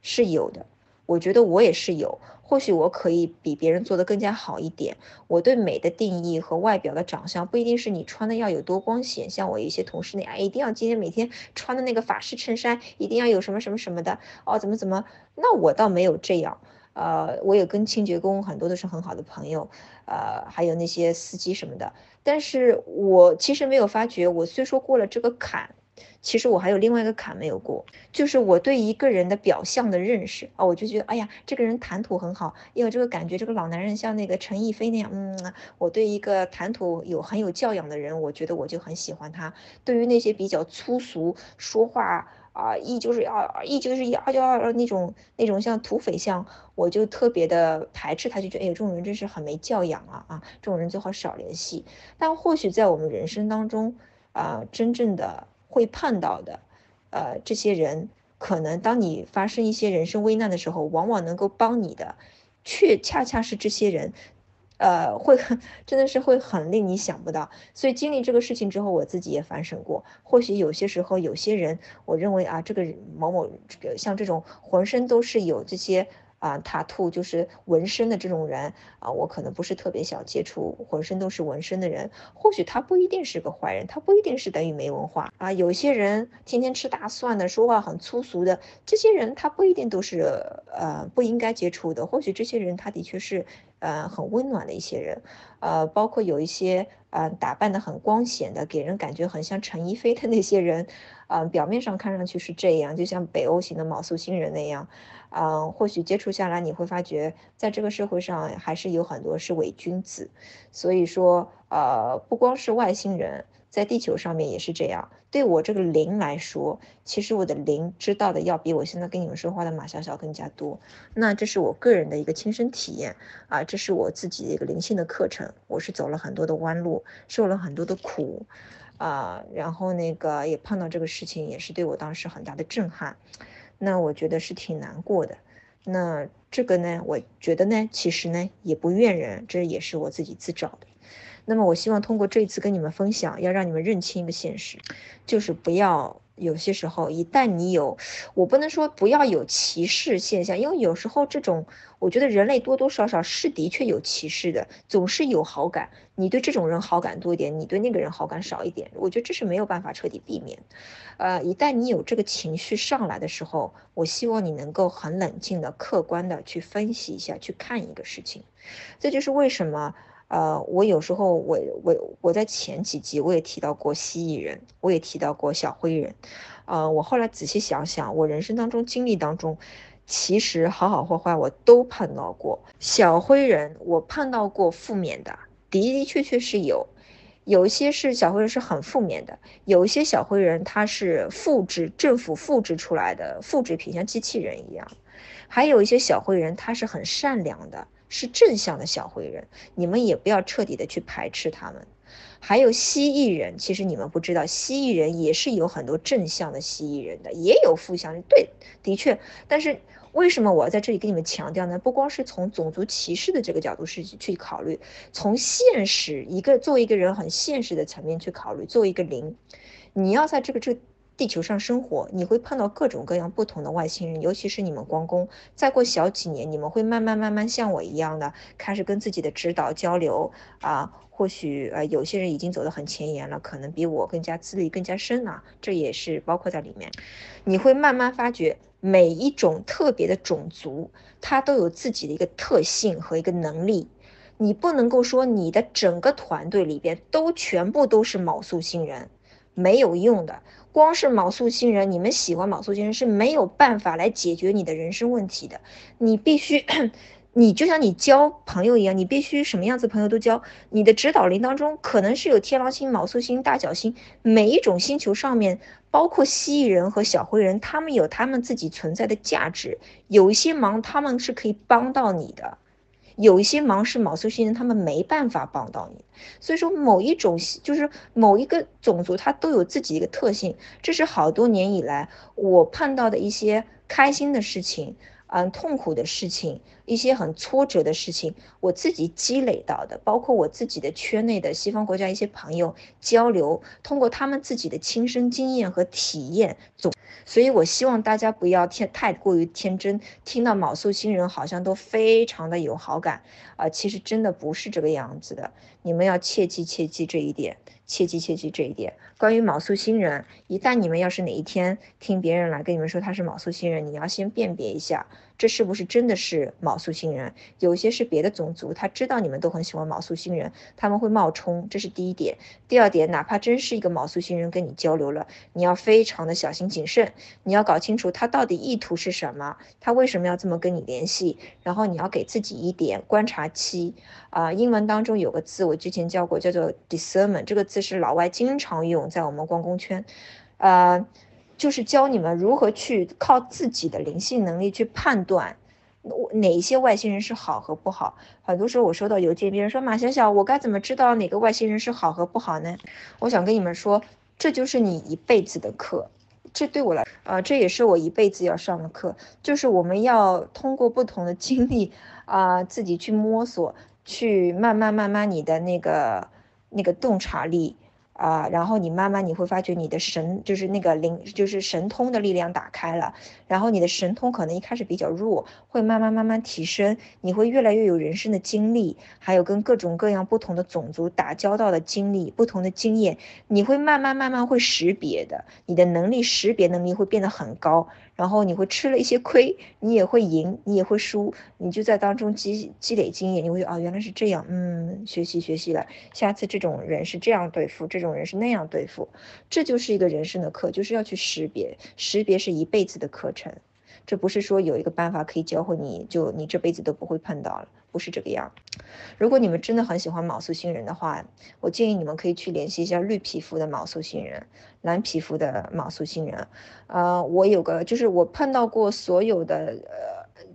是有的。我觉得我也是有，或许我可以比别人做得更加好一点。我对美的定义和外表的长相不一定是你穿的要有多光鲜，像我一些同事那样，一定要今天每天穿的那个法式衬衫一定要有什么什么什么的怎么，那我倒没有这样。我也跟清洁工很多都是很好的朋友，还有那些司机什么的，但是我其实没有发觉，我虽说过了这个坎，其实我还有另外一个坎没有过，就是我对一个人的表象的认识啊，我就觉得这个人谈吐很好，因为这个感觉这个老男人像那个陈逸飞那样，我对一个谈吐很有教养的人，我觉得我就很喜欢他。对于那些比较粗俗说话那种像土匪像，我就特别的排斥他，就觉得这种人真是很没教养啊，这种人最好少联系。但或许在我们人生当中真正的会碰到的这些人，可能当你发生一些人生危难的时候，往往能够帮你的却恰恰是这些人，真的是会很令你想不到。所以经历这个事情之后，我自己也反省过，或许有些时候有些人，我认为这个某像这种浑身都是有这些塔兔就是纹身的这种人我可能不是特别想接触浑身都是纹身的人。或许他不一定是个坏人，他不一定是等于没文化有些人天天吃大蒜的，说话很粗俗的，这些人他不一定都是不应该接触的。或许这些人他的确是很温暖的一些人，包括有一些打扮的很光鲜的，给人感觉很像陈逸飞的那些人，表面上看上去是这样，就像北欧型的卯宿星人那样，或许接触下来你会发觉，在这个社会上还是有很多是伪君子。所以说，不光是外星人，在地球上面也是这样。对我这个灵来说，其实我的灵知道的要比我现在跟你们说话的马小小更加多。那这是我个人的一个亲身体验这是我自己的一个灵性的课程，我是走了很多的弯路，受了很多的苦然后也碰到这个事情，也是对我当时很大的震撼。那我觉得是挺难过的。那这个呢，我觉得呢，其实呢也不怨人，这也是我自己自找的。那么我希望通过这一次跟你们分享，要让你们认清一个现实，就是不要有些时候，一旦你有，我不能说不要有歧视现象，因为有时候这种，我觉得人类多多少少是的确有歧视的，总是有好感，你对这种人好感多一点，你对那个人好感少一点，我觉得这是没有办法彻底避免。一旦你有这个情绪上来的时候，我希望你能够很冷静的、客观的去分析一下，去看一个事情。这就是为什么我有时候我在前几集我也提到过蜥蜴人，我也提到过小灰人，我后来仔细想想，我人生当中经历当中，其实好坏坏我都碰到过。小灰人我碰到过负面的，的确确是有一些是小灰人是很负面的，有一些小灰人他是政府复制出来的复制品，像机器人一样，还有一些小灰人他是很善良的。是正向的小灰人，你们也不要彻底的去排斥他们。还有蜥蜴人，其实你们不知道，蜥蜴人也是有很多正向的蜥蜴人的，也有负向的，对，的确。但是为什么我要在这里跟你们强调呢？不光是从种族歧视的这个角度去考虑，从现实作为一个人很现实的层面去考虑，作为一个灵，你要在这个地球上生活，你会碰到各种各样不同的外星人，尤其是你们光工，再过小几年，你们会慢慢像我一样的开始跟自己的指导交流或许有些人已经走得很前沿了，可能比我更加资历更加深这也是包括在里面。你会慢慢发觉，每一种特别的种族，它都有自己的一个特性和一个能力。你不能够说你的整个团队里边全部都是卯宿星人，没有用的。光是卯宿星人，你们喜欢卯宿星人是没有办法来解决你的人生问题的。你必须，你就像你交朋友一样，你必须什么样子朋友都交。你的指导灵当中可能是有天狼星、卯宿星、大角星，每一种星球上面，包括蜥蜴人和小灰人，他们有他们自己存在的价值。有一些忙他们是可以帮到你的，有一些忙是卯宿星人他们没办法帮到你。所以说某一种就是某一个种族，它都有自己一个特性。这是好多年以来我碰到的一些开心的事情，痛苦的事情，一些很挫折的事情，我自己积累到的，包括我自己的圈内的西方国家一些朋友交流，通过他们自己的亲身经验和体验。所以我希望大家不要太过于天真，听到卯宿星人好像都非常的有好感啊，其实真的不是这个样子的，你们要切记这一点，切记这一点。关于卯宿星人，一旦你们要是哪一天听别人来跟你们说他是卯宿星人，你要先辨别一下，这是不是真的是卯宿星人？有些是别的种族，他知道你们都很喜欢卯宿星人，他们会冒充，这是第一点。第二点，哪怕真是一个卯宿星人跟你交流了，你要非常的小心谨慎，你要搞清楚他到底意图是什么，他为什么要这么跟你联系，然后你要给自己一点观察期啊。英文当中有个字我之前教过，叫做 discernment， 这个字是老外经常用在我们观光圈，就是教你们如何去靠自己的灵性能力去判断哪一些外星人是好和不好。很多时候我收到邮件，别人说马小小，我该怎么知道哪个外星人是好和不好呢？我想跟你们说，这就是你一辈子的课，这对我来这也是我一辈子要上的课，就是我们要通过不同的经历啊，自己去摸索，去慢慢你的那个洞察力啊，然后你你会发觉你的神，就是那个灵，就是神通的力量打开了，然后你的神通可能一开始比较弱，会慢慢提升，你会越来越有人生的经历，还有跟各种各样不同的种族打交道的经历，不同的经验，你会慢慢会识别的，你的能力识别能力会变得很高，然后你会吃了一些亏，你也会赢，你也会输，你就在当中积累经验，你会觉得原来是这样，学习了，下次这种人是这样对付，这种人是那样对付。这就是一个人生的课，就是要去识别，识别是一辈子的课程，这不是说有一个办法可以教会你，就你这辈子都不会碰到了，不是这个样。如果你们真的很喜欢卯宿星人的话，我建议你们可以去联系一下绿皮肤的卯宿星人，蓝皮肤的卯宿星人。我有个就是我碰到过所有的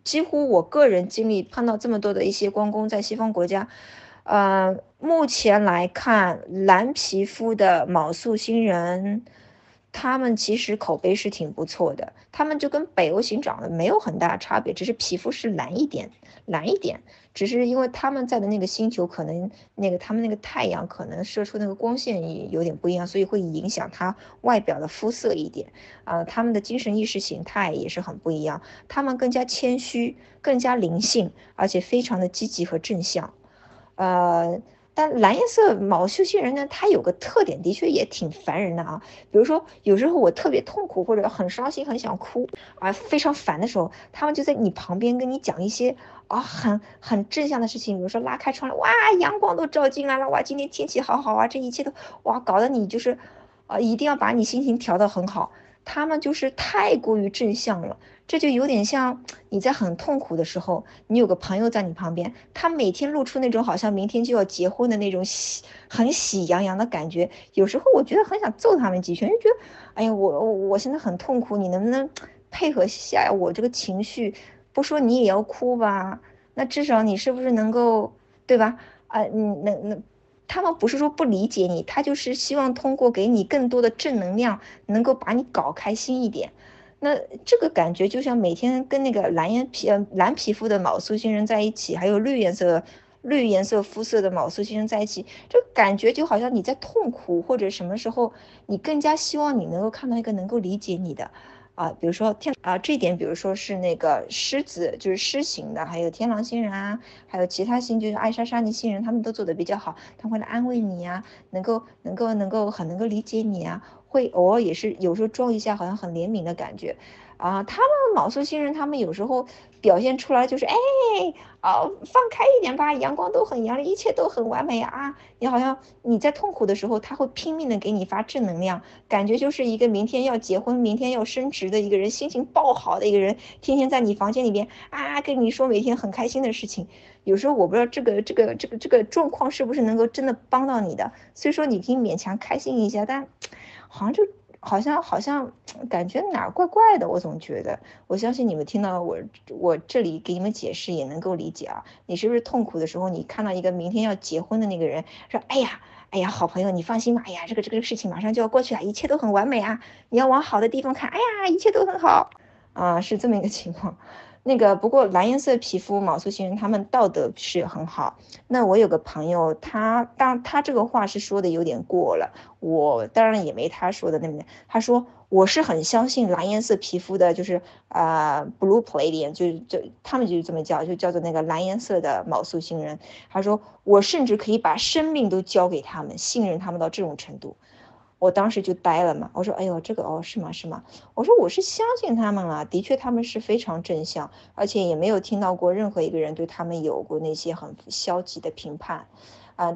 几乎我个人经历碰到这么多的一些光工在西方国家，目前来看，蓝皮肤的卯宿星人，他们其实口碑是挺不错的，他们就跟北欧型长得没有很大差别，只是皮肤是蓝一点，只是因为他们在的那个星球可能他们那个太阳可能射出那个光线也有点不一样，所以会影响他外表的肤色一点。他们的精神意识形态也是很不一样，他们更加谦虚，更加灵性，而且非常的积极和正向。但蓝颜色卯宿星人呢，它有个特点，的确也挺烦人的啊。比如说，有时候我特别痛苦或者很伤心，很想哭啊，非常烦的时候，他们就在你旁边跟你讲一些很正向的事情，比如说拉开窗帘，哇，阳光都照进来了，哇，今天天气好好啊，这一切都哇，搞得你就是一定要把你心情调得很好。他们就是太过于正向了，这就有点像你在很痛苦的时候，你有个朋友在你旁边，他每天露出那种好像明天就要结婚的那种很喜洋洋的感觉。有时候我觉得很想揍他们几拳，就觉得哎呀，我现在很痛苦，你能不能配合下呀？我这个情绪，不说你也要哭吧，那至少你是不是能够，对吧？他们不是说不理解你，他就是希望通过给你更多的正能量，能够把你搞开心一点。那这个感觉就像每天跟那个蓝皮肤的卯宿星人在一起，还有绿颜色肤色的卯宿星人在一起，这感觉就好像你在痛苦或者什么时候，你更加希望你能够看到一个能够理解你的。比如说这一点，比如说是那个狮子，就是狮型的，还有天狼星人啊，还有其他星就是艾莎莎尼星人，他们都做得比较好，他会来安慰你啊，能够很能够理解你啊，会偶尔也是有时候装一下好像很怜悯的感觉。啊，他们老塑新人，他们有时候表现出来就是，哎，哦，放开一点吧，阳光都很阳，一切都很完美啊。你好像你在痛苦的时候，他会拼命的给你发正能量，感觉就是一个明天要结婚、明天要升职的一个人，心情爆好的一个人，天天在你房间里边啊，跟你说每天很开心的事情。有时候我不知道这个状况是不是能够真的帮到你的，所以说你可以勉强开心一下，但好像就。好像感觉哪儿怪怪的，我总觉得。我相信你们听到我这里给你们解释也能够理解啊。你是不是痛苦的时候，你看到一个明天要结婚的那个人，说哎呀，好朋友你放心吧，哎呀这个事情马上就要过去了，一切都很完美啊，你要往好的地方看，哎呀一切都很好啊，是这么一个情况。那个不过蓝颜色皮肤卯宿星人他们道德是很好。那我有个朋友，他这个话是说的有点过了，我当然也没他说的那么。他说我是很相信蓝颜色皮肤的，就是blue palladian， 就他们就这么叫，就叫做那个蓝颜色的卯宿星人。他说我甚至可以把生命都交给他们，信任他们到这种程度。我当时就呆了嘛，我说哎呦这个哦是吗？我说我是相信他们了，的确他们是非常正向，而且也没有听到过任何一个人对他们有过那些很消极的评判，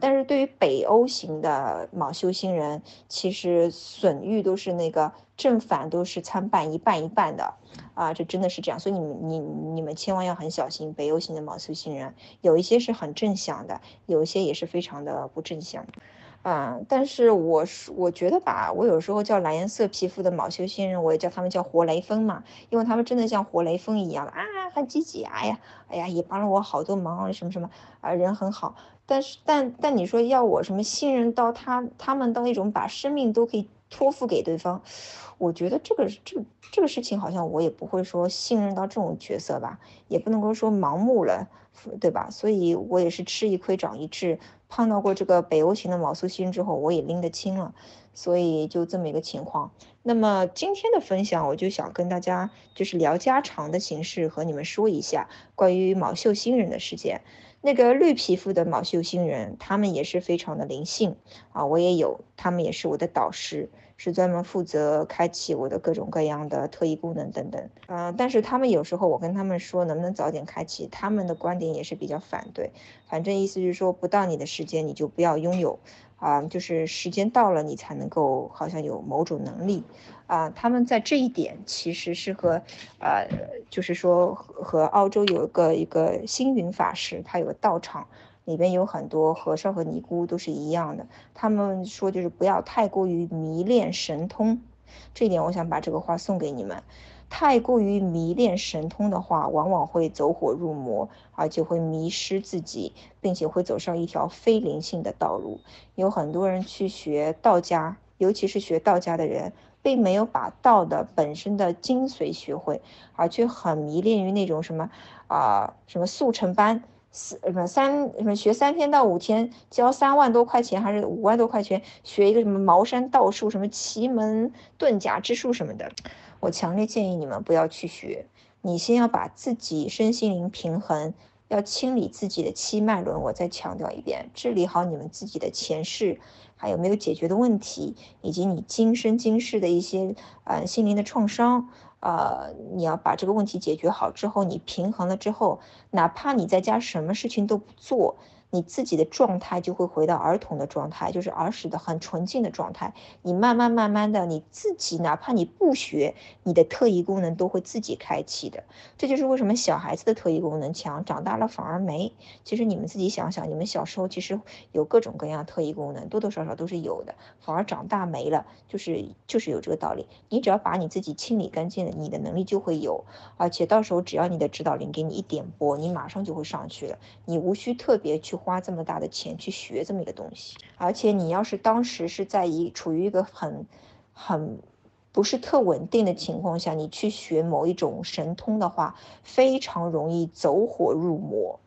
但是对于北欧型的卯宿星人，其实损欲都是那个正反都是参半，一半的啊，这真的是这样，所以你们千万要很小心，北欧型的卯宿星人有一些是很正向的，有一些也是非常的不正向的。但是我觉得吧，我有时候叫蓝颜色皮肤的卯宿星人，我也叫他们叫活雷锋嘛，因为他们真的像活雷锋一样啊，很积极，哎呀也帮了我好多忙什么啊，人很好。但你说要我什么信任到他们到一种把生命都可以托付给对方，我觉得这个事情好像我也不会说信任到这种角色吧，也不能够说盲目了，对吧？所以我也是吃一亏长一智，碰到过这个北欧型的卯宿星之后，我也拎得清了，所以就这么一个情况。那么今天的分享，我就想跟大家就是聊家常的形式和你们说一下关于卯宿星人的事件。那个绿皮肤的卯宿星人，他们也是非常的灵性啊，我也有，他们也是我的导师，是专门负责开启我的各种各样的特异功能等等，但是他们有时候我跟他们说能不能早点开启，他们的观点也是比较反对，反正意思就是说不到你的时间你就不要拥有啊，就是时间到了你才能够好像有某种能力啊，他们在这一点其实是和就是说和澳洲有一个星云法师，他有个道场，里边有很多和尚和尼姑都是一样的，他们说就是不要太过于迷恋神通，这一点我想把这个话送给你们。太过于迷恋神通的话，往往会走火入魔啊，就会迷失自己，并且会走上一条非灵性的道路。有很多人去学道家，尤其是学道家的人，并没有把道的本身的精髓学会，而却很迷恋于那种什么什么速成班，学3天到5天，交3万多块钱还是5万多块钱，学一个什么茅山道术、什么奇门遁甲之术什么的。我强烈建议你们不要去学，你先要把自己身心灵平衡，要清理自己的7脉轮。我再强调一遍，治理好你们自己的前世，还有没有解决的问题，以及你今生今世的一些心灵的创伤。你要把这个问题解决好之后，你平衡了之后，哪怕你在家什么事情都不做，你自己的状态就会回到儿童的状态，就是儿时的很纯净的状态。你慢慢的，你自己哪怕你不学，你的特异功能都会自己开启的。这就是为什么小孩子的特异功能强，长大了反而没。其实你们自己想想，你们小时候其实有各种各样的特异功能，多多少少都是有的，反而长大没了，就是有这个道理。你只要把你自己清理干净了，你的能力就会有，而且到时候只要你的指导灵给你一点拨，你马上就会上去了，你无需特别去花这么大的钱去学这么一个东西。而且你要是当时是在处于一个很不是特稳定的情况下，你去学某一种神通的话，非常容易走火入魔。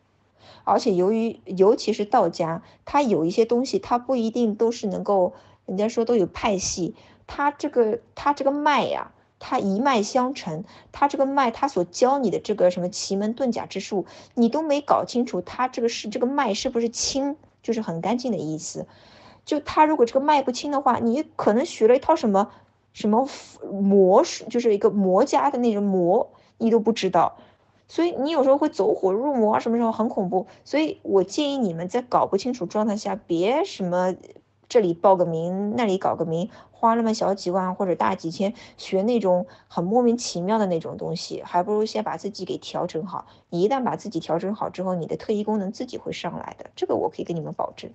而且尤其是道家，它有一些东西它不一定都是能够，人家说都有派系，它这个脉呀，它一脉相承，它这个脉，它所教你的这个什么奇门遁甲之术，你都没搞清楚，它这个脉是不是清，就是很干净的意思。就它如果这个脉不清的话，你可能学了一套什么什么魔术，就是一个魔家的那种魔，你都不知道，所以你有时候会走火入魔啊，什么时候很恐怖。所以我建议你们在搞不清楚状态下，别什么这里报个名，那里搞个名，花那么小几万或者大几千学那种很莫名其妙的那种东西，还不如先把自己给调整好。你一旦把自己调整好之后，你的特异功能自己会上来的，这个我可以跟你们保证。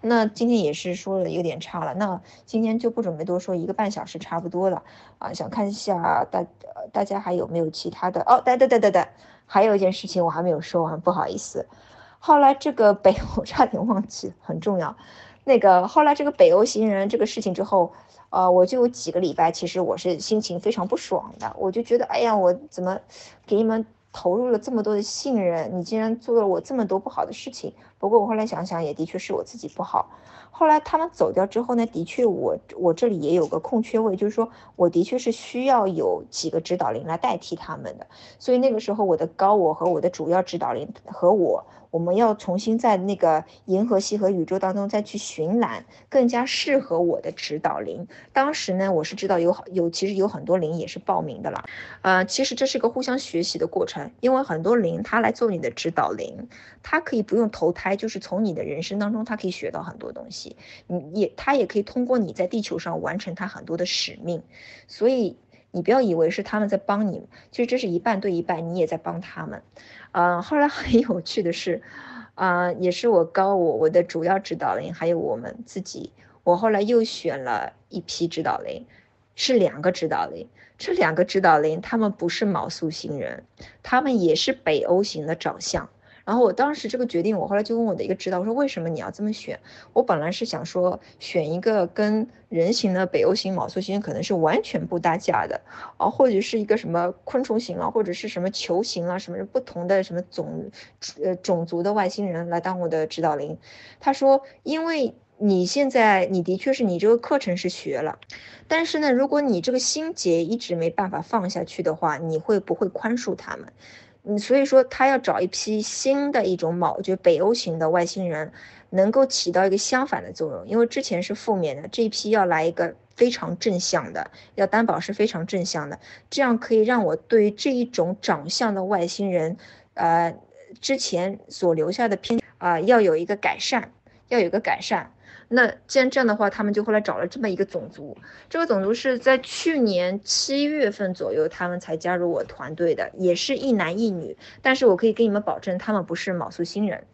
那今天也是说的有点差了，那今天就不准备多说，1个半小时差不多了啊。想看一下大家还有没有其他的哦？对，还有一件事情我还没有说完，不好意思。后来这个北欧差点忘记，很重要。那个后来这个北欧行人这个事情之后，我就有几个礼拜，其实我是心情非常不爽的，我就觉得，哎呀，我怎么给你们投入了这么多的信任，你竟然做了我这么多不好的事情。不过我后来想想，也的确是我自己不好。后来他们走掉之后呢，的确我这里也有个空缺位，就是说我的确是需要有几个指导灵来代替他们的。所以那个时候我的高我和我的主要指导灵和我们要重新在那个银河系和宇宙当中再去寻揽更加适合我的指导灵。当时呢，我是知道其实有很多灵也是报名的了，其实这是个互相学习的过程，因为很多灵他来做你的指导灵，他可以不用投胎，就是从你的人生当中他可以学到很多东西，他也可以通过你在地球上完成他很多的使命，所以你不要以为是他们在帮你，其实这是一半对一半，你也在帮他们。后来很有趣的是，也是我的主要指导灵还有我们自己，我后来又选了一批指导灵，是2个指导灵。这2个指导灵他们不是卯宿星人，他们也是北欧型的长相。然后我当时这个决定，我后来就问我的一个指导，我说为什么你要这么选？我本来是想说选一个跟人形的北欧型、卯宿星可能是完全不搭架的啊，或者是一个什么昆虫型啊，或者是什么球形啊，什么不同的什么种族的外星人来当我的指导灵。他说，因为你现在你的确是你这个课程是学了，但是呢，如果你这个心结一直没办法放下去的话，你会不会宽恕他们？所以说他要找一批新的一种就是北欧型的外星人，能够起到一个相反的作用，因为之前是负面的，这一批要来一个非常正向的，要担保是非常正向的，这样可以让我对于这一种长相的外星人，之前所留下的偏要有一个改善，那既然这样的话，他们就后来找了这么一个种族，这个种族是在去年7月份左右他们才加入我团队的，也是1男1女，但是我可以给你们保证他们不是卯宿星人。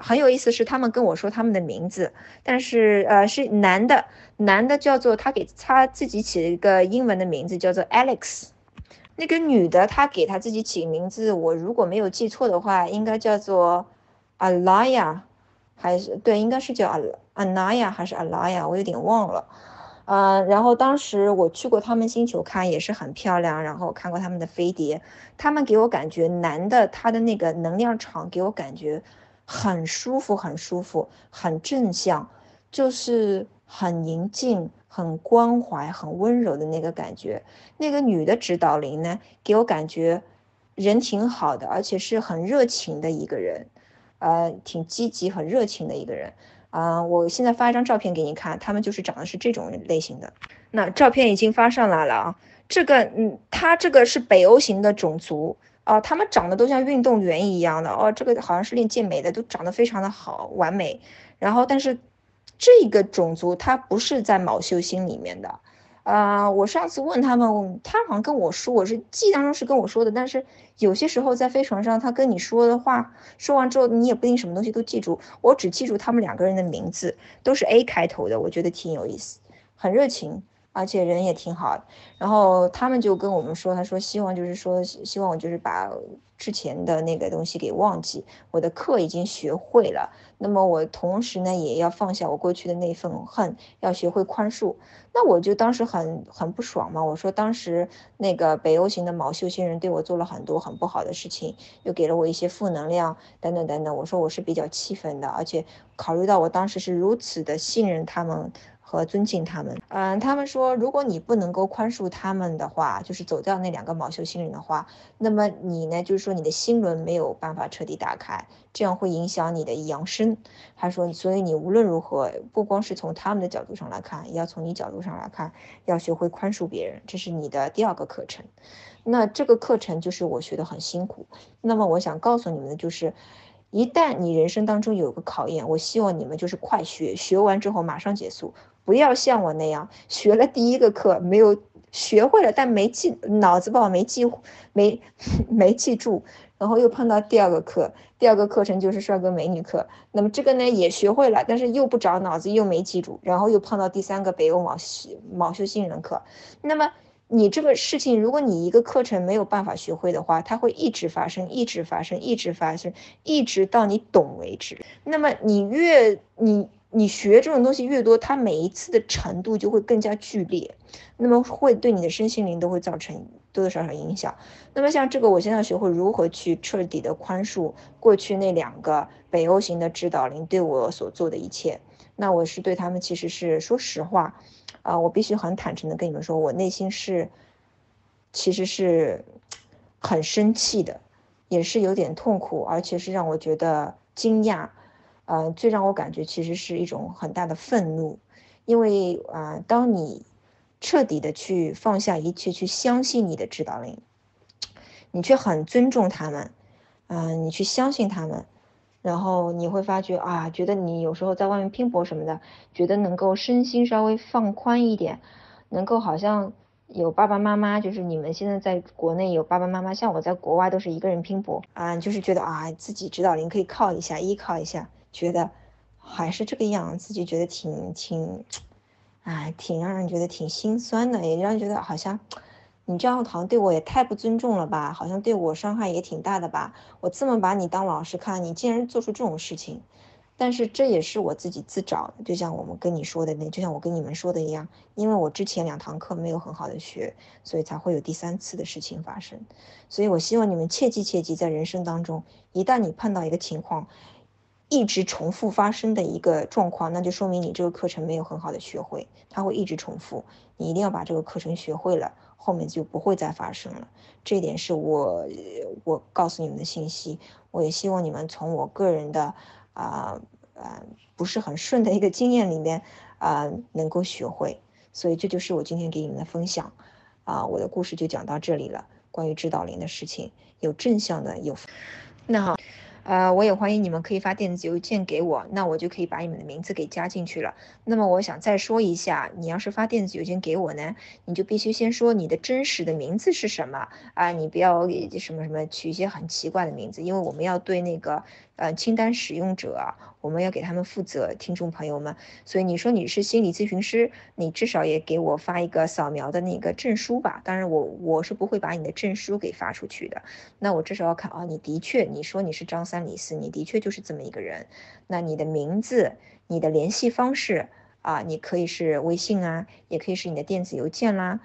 很有意思是他们跟我说他们的名字，但是是男的叫做他给他自己起了一个英文的名字叫做 Alex， 那个女的她给她自己起名字，我如果没有记错的话应该叫做 Alaya，还是对，应该是叫 Alaya 还是 Alaya， 我有点忘了。然后当时我去过他们星球看，也是很漂亮，然后看过他们的飞碟，他们给我感觉男的他的那个能量场给我感觉很舒服，很正向，就是很宁静，很关怀，很温柔的那个感觉。那个女的指导灵呢，给我感觉人挺好的，而且是很热情的一个人，挺积极很热情的一个人啊，我现在发一张照片给你看，他们就是长得是这种类型的。那照片已经发上来了啊，这个他这个是北欧型的种族啊，他们长得都像运动员一样的哦，这个好像是练健美的，都长得非常的好完美。然后但是这个种族他不是在卯宿星里面的。我上次问他们，他好像跟我说，我是记忆当中是跟我说的，但是有些时候在飞船上他跟你说的话，说完之后你也不一定什么东西都记住，我只记住他们2个人的名字，都是 A 开头的，我觉得挺有意思，很热情，而且人也挺好的。然后他们就跟我们说，他说希望我就是把之前的那个东西给忘记，我的课已经学会了，那么我同时呢也要放下我过去的那份恨，要学会宽恕。那我就当时很不爽嘛，我说当时那个北欧型的卯宿星人对我做了很多很不好的事情，又给了我一些负能量等等等等，我说我是比较气愤的，而且考虑到我当时是如此的信任他们和尊敬他们。他们说如果你不能够宽恕他们的话，就是走掉那2个卯宿星人的话，那么你呢就是说你的心轮没有办法彻底打开，这样会影响你的扬升。他说，所以你无论如何，不光是从他们的角度上来看，也要从你角度上来看，要学会宽恕别人，这是你的第二个课程。那这个课程就是我学得很辛苦。那么我想告诉你们的就是，一旦你人生当中有个考验，我希望你们就是快学，学完之后马上结束，不要像我那样学了第一个课没有学会了，但没记，脑子不好没记住，然后又碰到第二个课，第二个课程就是帅哥美女课，那么这个呢也学会了，但是又不长脑子又没记住，然后又碰到第三个北欧马修新人课。那么你这个事情，如果你一个课程没有办法学会的话，它会一直发生，一直到你懂为止。那么你学这种东西越多，它每一次的程度就会更加剧烈，那么会对你的身心灵都会造成多多少少影响。那么像这个，我现在学会如何去彻底的宽恕过去那两个北欧型的指导灵对我所做的一切。那我是对他们其实是说实话我必须很坦诚的跟你们说，我内心是其实是很生气的，也是有点痛苦，而且是让我觉得惊讶。最让我感觉其实是一种很大的愤怒，因为当你彻底的去放下一切，去相信你的指导灵，你却很尊重他们，你去相信他们，然后你会发觉觉得你有时候在外面拼搏什么的，觉得能够身心稍微放宽一点，能够好像有爸爸妈妈，就是你们现在在国内有爸爸妈妈，像我在国外都是一个人拼搏就是觉得自己指导灵可以靠一下，依靠一下，觉得还是这个样子，就觉得挺让人觉得挺心酸的，也让人觉得好像你这样好像对我也太不尊重了吧，好像对我伤害也挺大的吧，我这么把你当老师看，你竟然做出这种事情。但是这也是我自己自找的，就像我跟你们说的一样，因为我之前2堂课没有很好的学，所以才会有第3次的事情发生。所以我希望你们切记，在人生当中，一旦你碰到一个情况一直重复发生的一个状况，那就说明你这个课程没有很好的学会，它会一直重复，你一定要把这个课程学会了，后面就不会再发生了。这一点是我告诉你们的信息。我也希望你们从我个人的不是很顺的一个经验里面能够学会。所以这就是我今天给你们的分享我的故事就讲到这里了，关于指导灵的事情，有正向的，有那好我也欢迎你们可以发电子邮件给我，那我就可以把你们的名字给加进去了。那么我想再说一下，你要是发电子邮件给我呢，你就必须先说你的真实的名字是什么你不要什么取一些很奇怪的名字，因为我们要对那个清单使用者我们要给他们负责，听众朋友们。所以你说你是心理咨询师，你至少也给我发一个扫描的那个证书吧。当然我是不会把你的证书给发出去的，那我至少要看你的确，你说你是张三李四，你的确就是这么一个人。那你的名字，你的联系方式你可以是微信也可以是你的电子邮件啦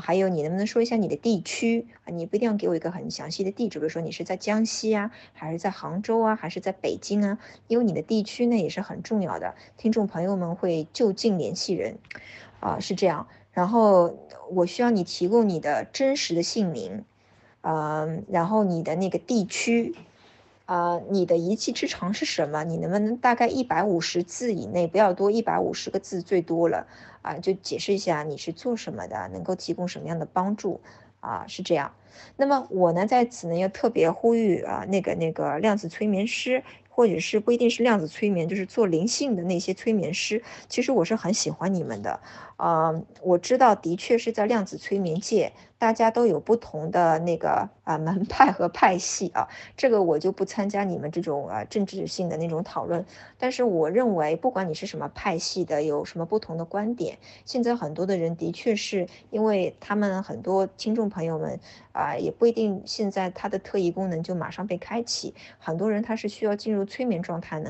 还有你能不能说一下你的地区你不一定要给我一个很详细的地址，比如说你是在江西还是在杭州还是在北京因为你的地区呢也是很重要的，听众朋友们会就近联系人是这样。然后我需要你提供你的真实的姓名然后你的那个地区你的一技之长是什么，你能不能大概150字以内，不要多，150个字最多了就解释一下你是做什么的，能够提供什么样的帮助是这样。那么我呢在此呢要特别呼吁那个量子催眠师，或者是不一定是量子催眠，就是做灵性的那些催眠师，其实我是很喜欢你们的我知道的确是在量子催眠界大家都有不同的那个门派和派系这个我就不参加你们这种政治性的那种讨论，但是我认为不管你是什么派系的，有什么不同的观点，现在很多的人的确是因为他们很多听众朋友们也不一定现在他的特异功能就马上被开启，很多人他是需要进入催眠状态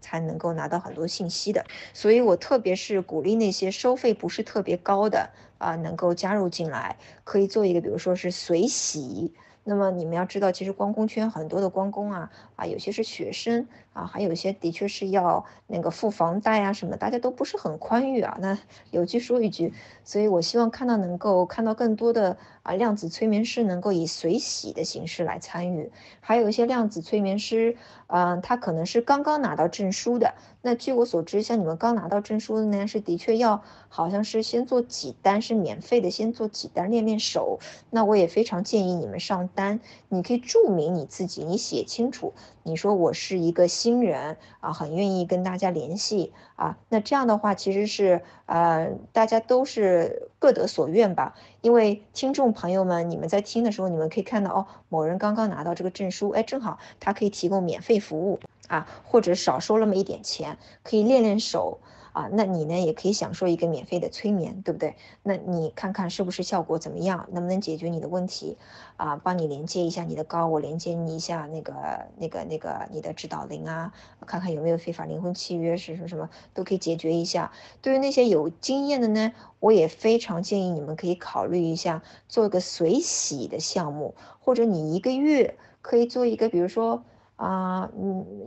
才能够拿到很多信息的。所以我特别是鼓励那些收费不是特别高的能够加入进来，可以做一个比如说是随喜。那么你们要知道，其实光工圈很多的光工有些是学生啊，还有一些的确是要那个付房贷啊什么，大家都不是很宽裕啊。那有句说一句，所以我希望能够看到更多的啊量子催眠师能够以随喜的形式来参与。还有一些量子催眠师，他可能是刚刚拿到证书的。那据我所知，像你们刚拿到证书的呢，是的确要好像是先做几单是免费的，先做几单练练手。那我也非常建议你们上单，你可以注明你自己，你写清楚，你说我是一个新人啊，很愿意跟大家联系啊。那这样的话，其实是大家都是各得所愿吧。因为听众朋友们，你们在听的时候，你们可以看到哦，某人刚刚拿到这个证书，哎，正好他可以提供免费服务啊，或者少收那么一点钱，可以练练手。啊，那你呢也可以享受一个免费的催眠，对不对？那你看看是不是效果怎么样，能不能解决你的问题啊？帮你连接一下你的高我，连接你一下那个你的指导灵啊，看看有没有非法灵魂契约是什么都可以解决一下。对于那些有经验的呢，我也非常建议你们可以考虑一下做一个随喜的项目，或者你一个月可以做一个，比如说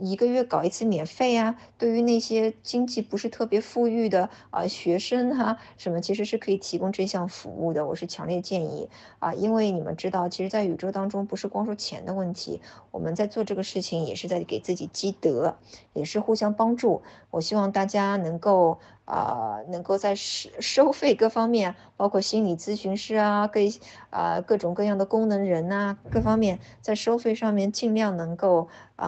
一个月搞一次免费啊，对于那些经济不是特别富裕的学生啊什么，其实是可以提供这项服务的，我是强烈建议啊，因为你们知道，其实在宇宙当中不是光说钱的问题，我们在做这个事情也是在给自己积德，也是互相帮助。我希望大家能够在收费各方面，包括心理咨询师啊，各种各样的功能人啊，各方面在收费上面尽量能够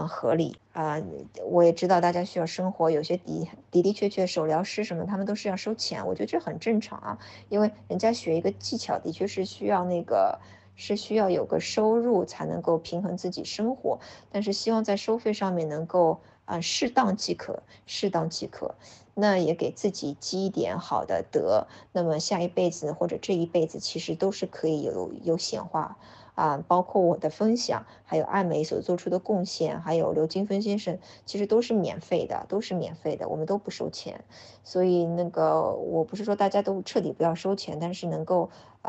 合理啊。我也知道大家需要生活，有些的确手疗师什么他们都是要收钱，我觉得这很正常啊，因为人家学一个技巧的确是需要有个收入才能够平衡自己生活，但是希望在收费上面能够适当即可，那也给自己积一点好的德，那么下一辈子或者这一辈子其实都是可以有显化啊，包括我的分享，还有艾美所做出的贡献，还有刘金芬先生，其实都是免费的，我们都不收钱。所以我不是说大家都彻底不要收钱，但是能够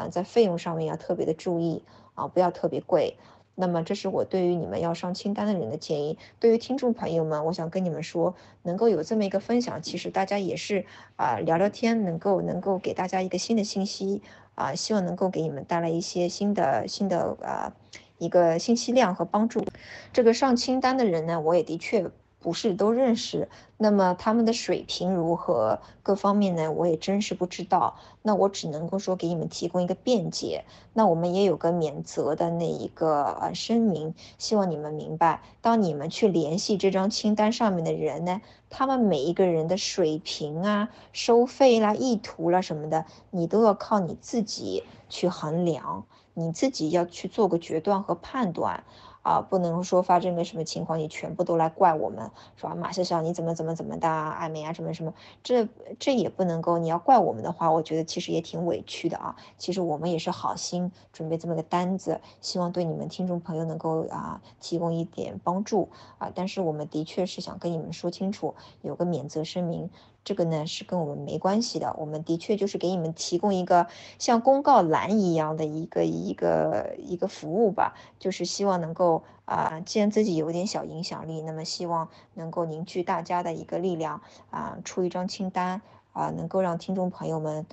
在费用上面要特别的注意啊，不要特别贵。那么这是我对于你们要上清单的人的建议。对于听众朋友们，我想跟你们说，能够有这么一个分享，其实大家也是聊聊天，能够给大家一个新的信息啊，希望能够给你们带来一些新的一个信息量和帮助。这个上清单的人呢，我也的确不是都认识，那么他们的水平如何，各方面呢，我也真是不知道。那我只能够说给你们提供一个便捷，那我们也有个免责的那一个声明，希望你们明白，当你们去联系这张清单上面的人呢，他们每一个人的水平啊、收费啦、意图啦什么的，你都要靠你自己去衡量，你自己要去做个决断和判断。不能说发生个什么情况，你全部都来怪我们，说马笑笑你怎么的，艾美啊什么，这也不能够，你要怪我们的话，我觉得其实也挺委屈的啊。其实我们也是好心准备这么个单子，希望对你们听众朋友能够提供一点帮助啊。但是我们的确是想跟你们说清楚，有个免责声明。这个呢是跟我们没关系的，我们的确就是给你们提供一个像公告栏一样的一个服务吧，就是希望能够既然自己有点小影响力，那么希望能够凝聚大家的一个力量出一张清单能够让听众朋友们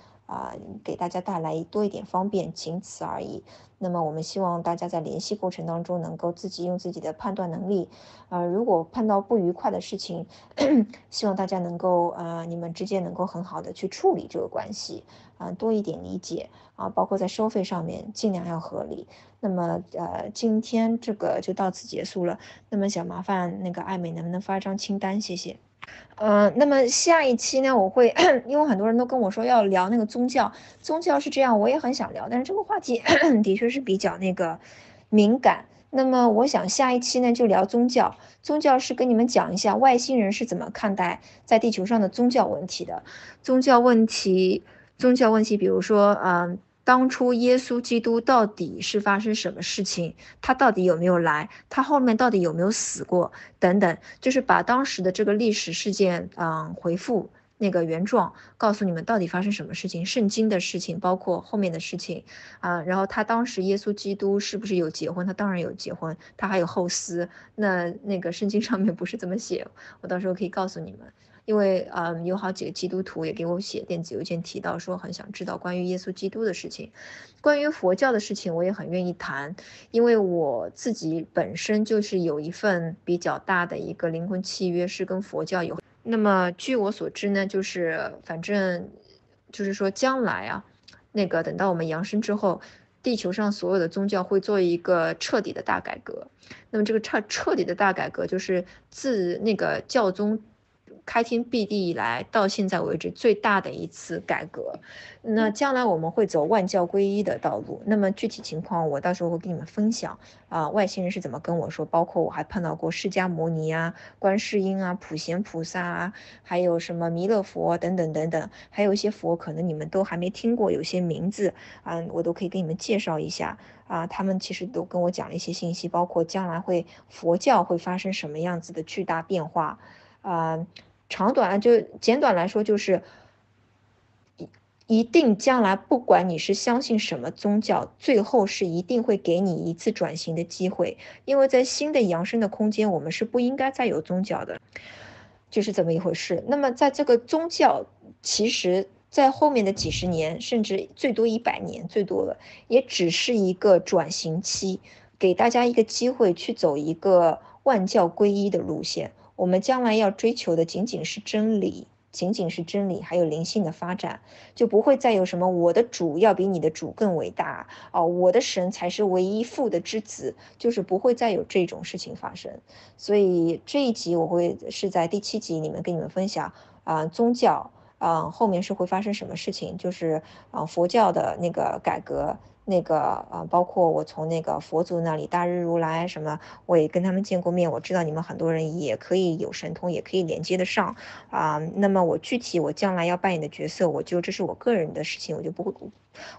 给大家带来多一点方便，仅此而已。那么我们希望大家在联系过程当中能够自己用自己的判断能力，如果碰到不愉快的事情，希望大家能够你们之间能够很好的去处理这个关系多一点理解包括在收费上面尽量要合理。那么今天这个就到此结束了，那么想麻烦那个艾美能不能发一张清单，谢谢。那么下一期呢，我会因为很多人都跟我说要聊那个宗教是这样，我也很想聊，但是这个话题的确是比较那个敏感。那么我想下一期呢就聊宗教是跟你们讲一下外星人是怎么看待在地球上的宗教问题，比如说当初耶稣基督到底是发生什么事情，他到底有没有来，他后面到底有没有死过等等，就是把当时的这个历史事件回复那个原状，告诉你们到底发生什么事情，圣经的事情，包括后面的事情啊。然后他当时耶稣基督是不是有结婚？他当然有结婚，他还有后嗣。那个圣经上面不是这么写，我到时候可以告诉你们。因为有好几个基督徒也给我写电子邮件提到说很想知道关于耶稣基督的事情，关于佛教的事情我也很愿意谈，因为我自己本身就是有一份比较大的一个灵魂契约是跟佛教有。那么据我所知呢，就是反正就是说将来啊，那个等到我们扬升之后，地球上所有的宗教会做一个彻底的大改革。那么这个彻底的大改革就是自那个教宗开天辟地以来到现在为止最大的一次改革，那将来我们会走万教归一的道路。那么具体情况我到时候会给你们分享啊、外星人是怎么跟我说，包括我还碰到过释迦牟尼啊、观世音啊、普贤菩萨啊，还有什么弥勒佛等等等等，还有一些佛可能你们都还没听过，有些名字啊、我都可以给你们介绍一下啊、他们其实都跟我讲了一些信息，包括将来会佛教会发生什么样子的巨大变化啊。长短就简短来说，就是一定将来不管你是相信什么宗教，最后是一定会给你一次转型的机会。因为在新的扬升的空间，我们是不应该再有宗教的，就是这么一回事。那么在这个宗教，其实在后面的几十年，甚至最多100年，最多了，也只是一个转型期，给大家一个机会去走一个万教归一的路线。我们将来要追求的仅仅是真理，还有灵性的发展，就不会再有什么我的主要比你的主更伟大啊、我的神才是唯一父的之子，就是不会再有这种事情发生。所以这一集我会是在第7集里面跟你们分享啊、宗教啊、后面是会发生什么事情，就是啊、佛教的那个改革。那个啊，包括我从那个佛祖那里，大日如来什么，我也跟他们见过面。我知道你们很多人也可以有神通，也可以连接得上啊、那么我具体我将来要扮演的角色，这是我个人的事情，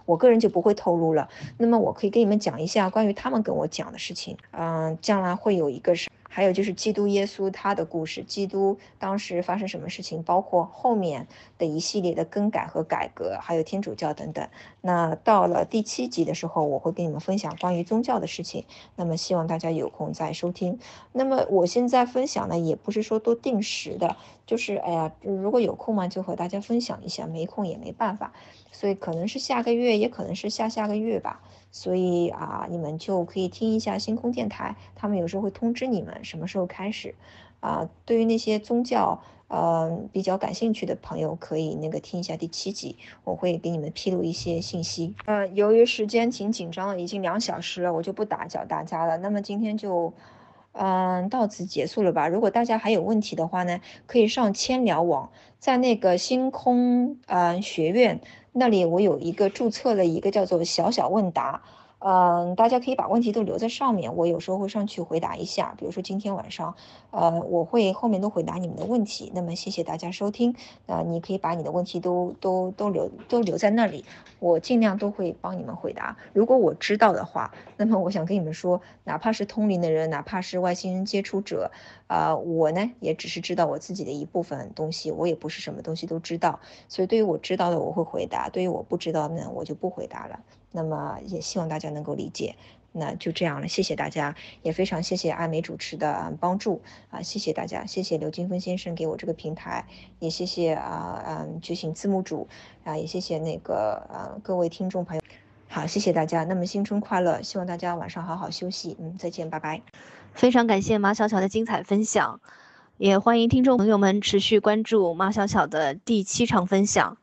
我个人就不会透露了。那么我可以跟你们讲一下关于他们跟我讲的事情。将来会有一个是。还有就是基督耶稣他的故事，基督当时发生什么事情，包括后面的一系列的更改和改革，还有天主教等等。那到了第7集的时候，我会跟你们分享关于宗教的事情，那么希望大家有空再收听。那么我现在分享呢，也不是说都定时的，就是如果有空嘛就和大家分享一下，没空也没办法，所以可能是下个月，也可能是下下个月吧。所以啊，你们就可以听一下星空电台，他们有时候会通知你们什么时候开始啊。对于那些宗教比较感兴趣的朋友，可以那个听一下第7集，我会给你们披露一些信息。由于时间挺紧张的，已经2小时了，我就不打搅大家了。那么今天就到此结束了吧。如果大家还有问题的话呢，可以上千聊网，在那个星空学院那里，我有一个注册了一个叫做小小问答，大家可以把问题都留在上面，我有时候会上去回答一下，比如说今天晚上，我会后面都回答你们的问题。那么谢谢大家收听，你可以把你的问题都留在那里，我尽量都会帮你们回答。如果我知道的话，那么我想跟你们说，哪怕是通灵的人，哪怕是外星人接触者，我呢也只是知道我自己的一部分东西，我也不是什么东西都知道，所以对于我知道的我会回答，对于我不知道呢我就不回答了。那么也希望大家能够理解，那就这样了，谢谢大家，也非常谢谢阿美主持的帮助啊，谢谢大家，谢谢刘金峰先生给我这个平台，也谢谢觉醒字幕组啊，也谢谢那个各位听众朋友。好，谢谢大家，那么新春快乐，希望大家晚上好好休息，再见，拜拜。非常感谢马小小的精彩分享，也欢迎听众朋友们持续关注马小小的第7场分享。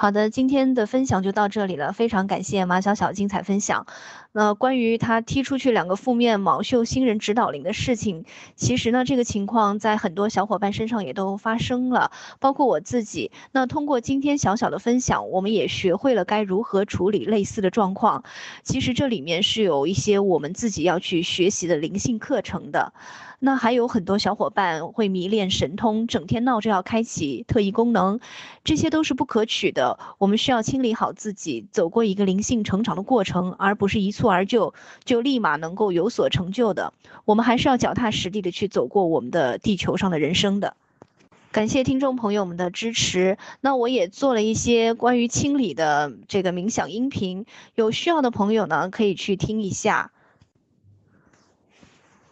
好的，今天的分享就到这里了，非常感谢马小小精彩分享。那关于他踢出去2个负面毛秀星人指导灵的事情，其实呢这个情况在很多小伙伴身上也都发生了，包括我自己。那通过今天小小的分享，我们也学会了该如何处理类似的状况。其实这里面是有一些我们自己要去学习的灵性课程的。那还有很多小伙伴会迷恋神通，整天闹着要开启特异功能，这些都是不可取的，我们需要清理好自己，走过一个灵性成长的过程，而不是一蹴而就立马能够有所成就的，我们还是要脚踏实地的去走过我们的地球上的人生的。感谢听众朋友们的支持。那我也做了一些关于清理的这个冥想音频，有需要的朋友呢可以去听一下。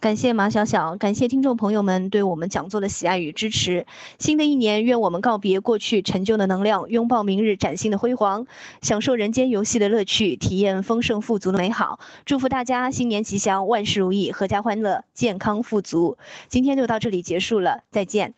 感谢马小小，感谢听众朋友们对我们讲座的喜爱与支持。新的一年，愿我们告别过去陈旧的能量，拥抱明日崭新的辉煌，享受人间游戏的乐趣，体验丰盛富足的美好。祝福大家新年吉祥，万事如意，阖家欢乐，健康富足。今天就到这里结束了，再见。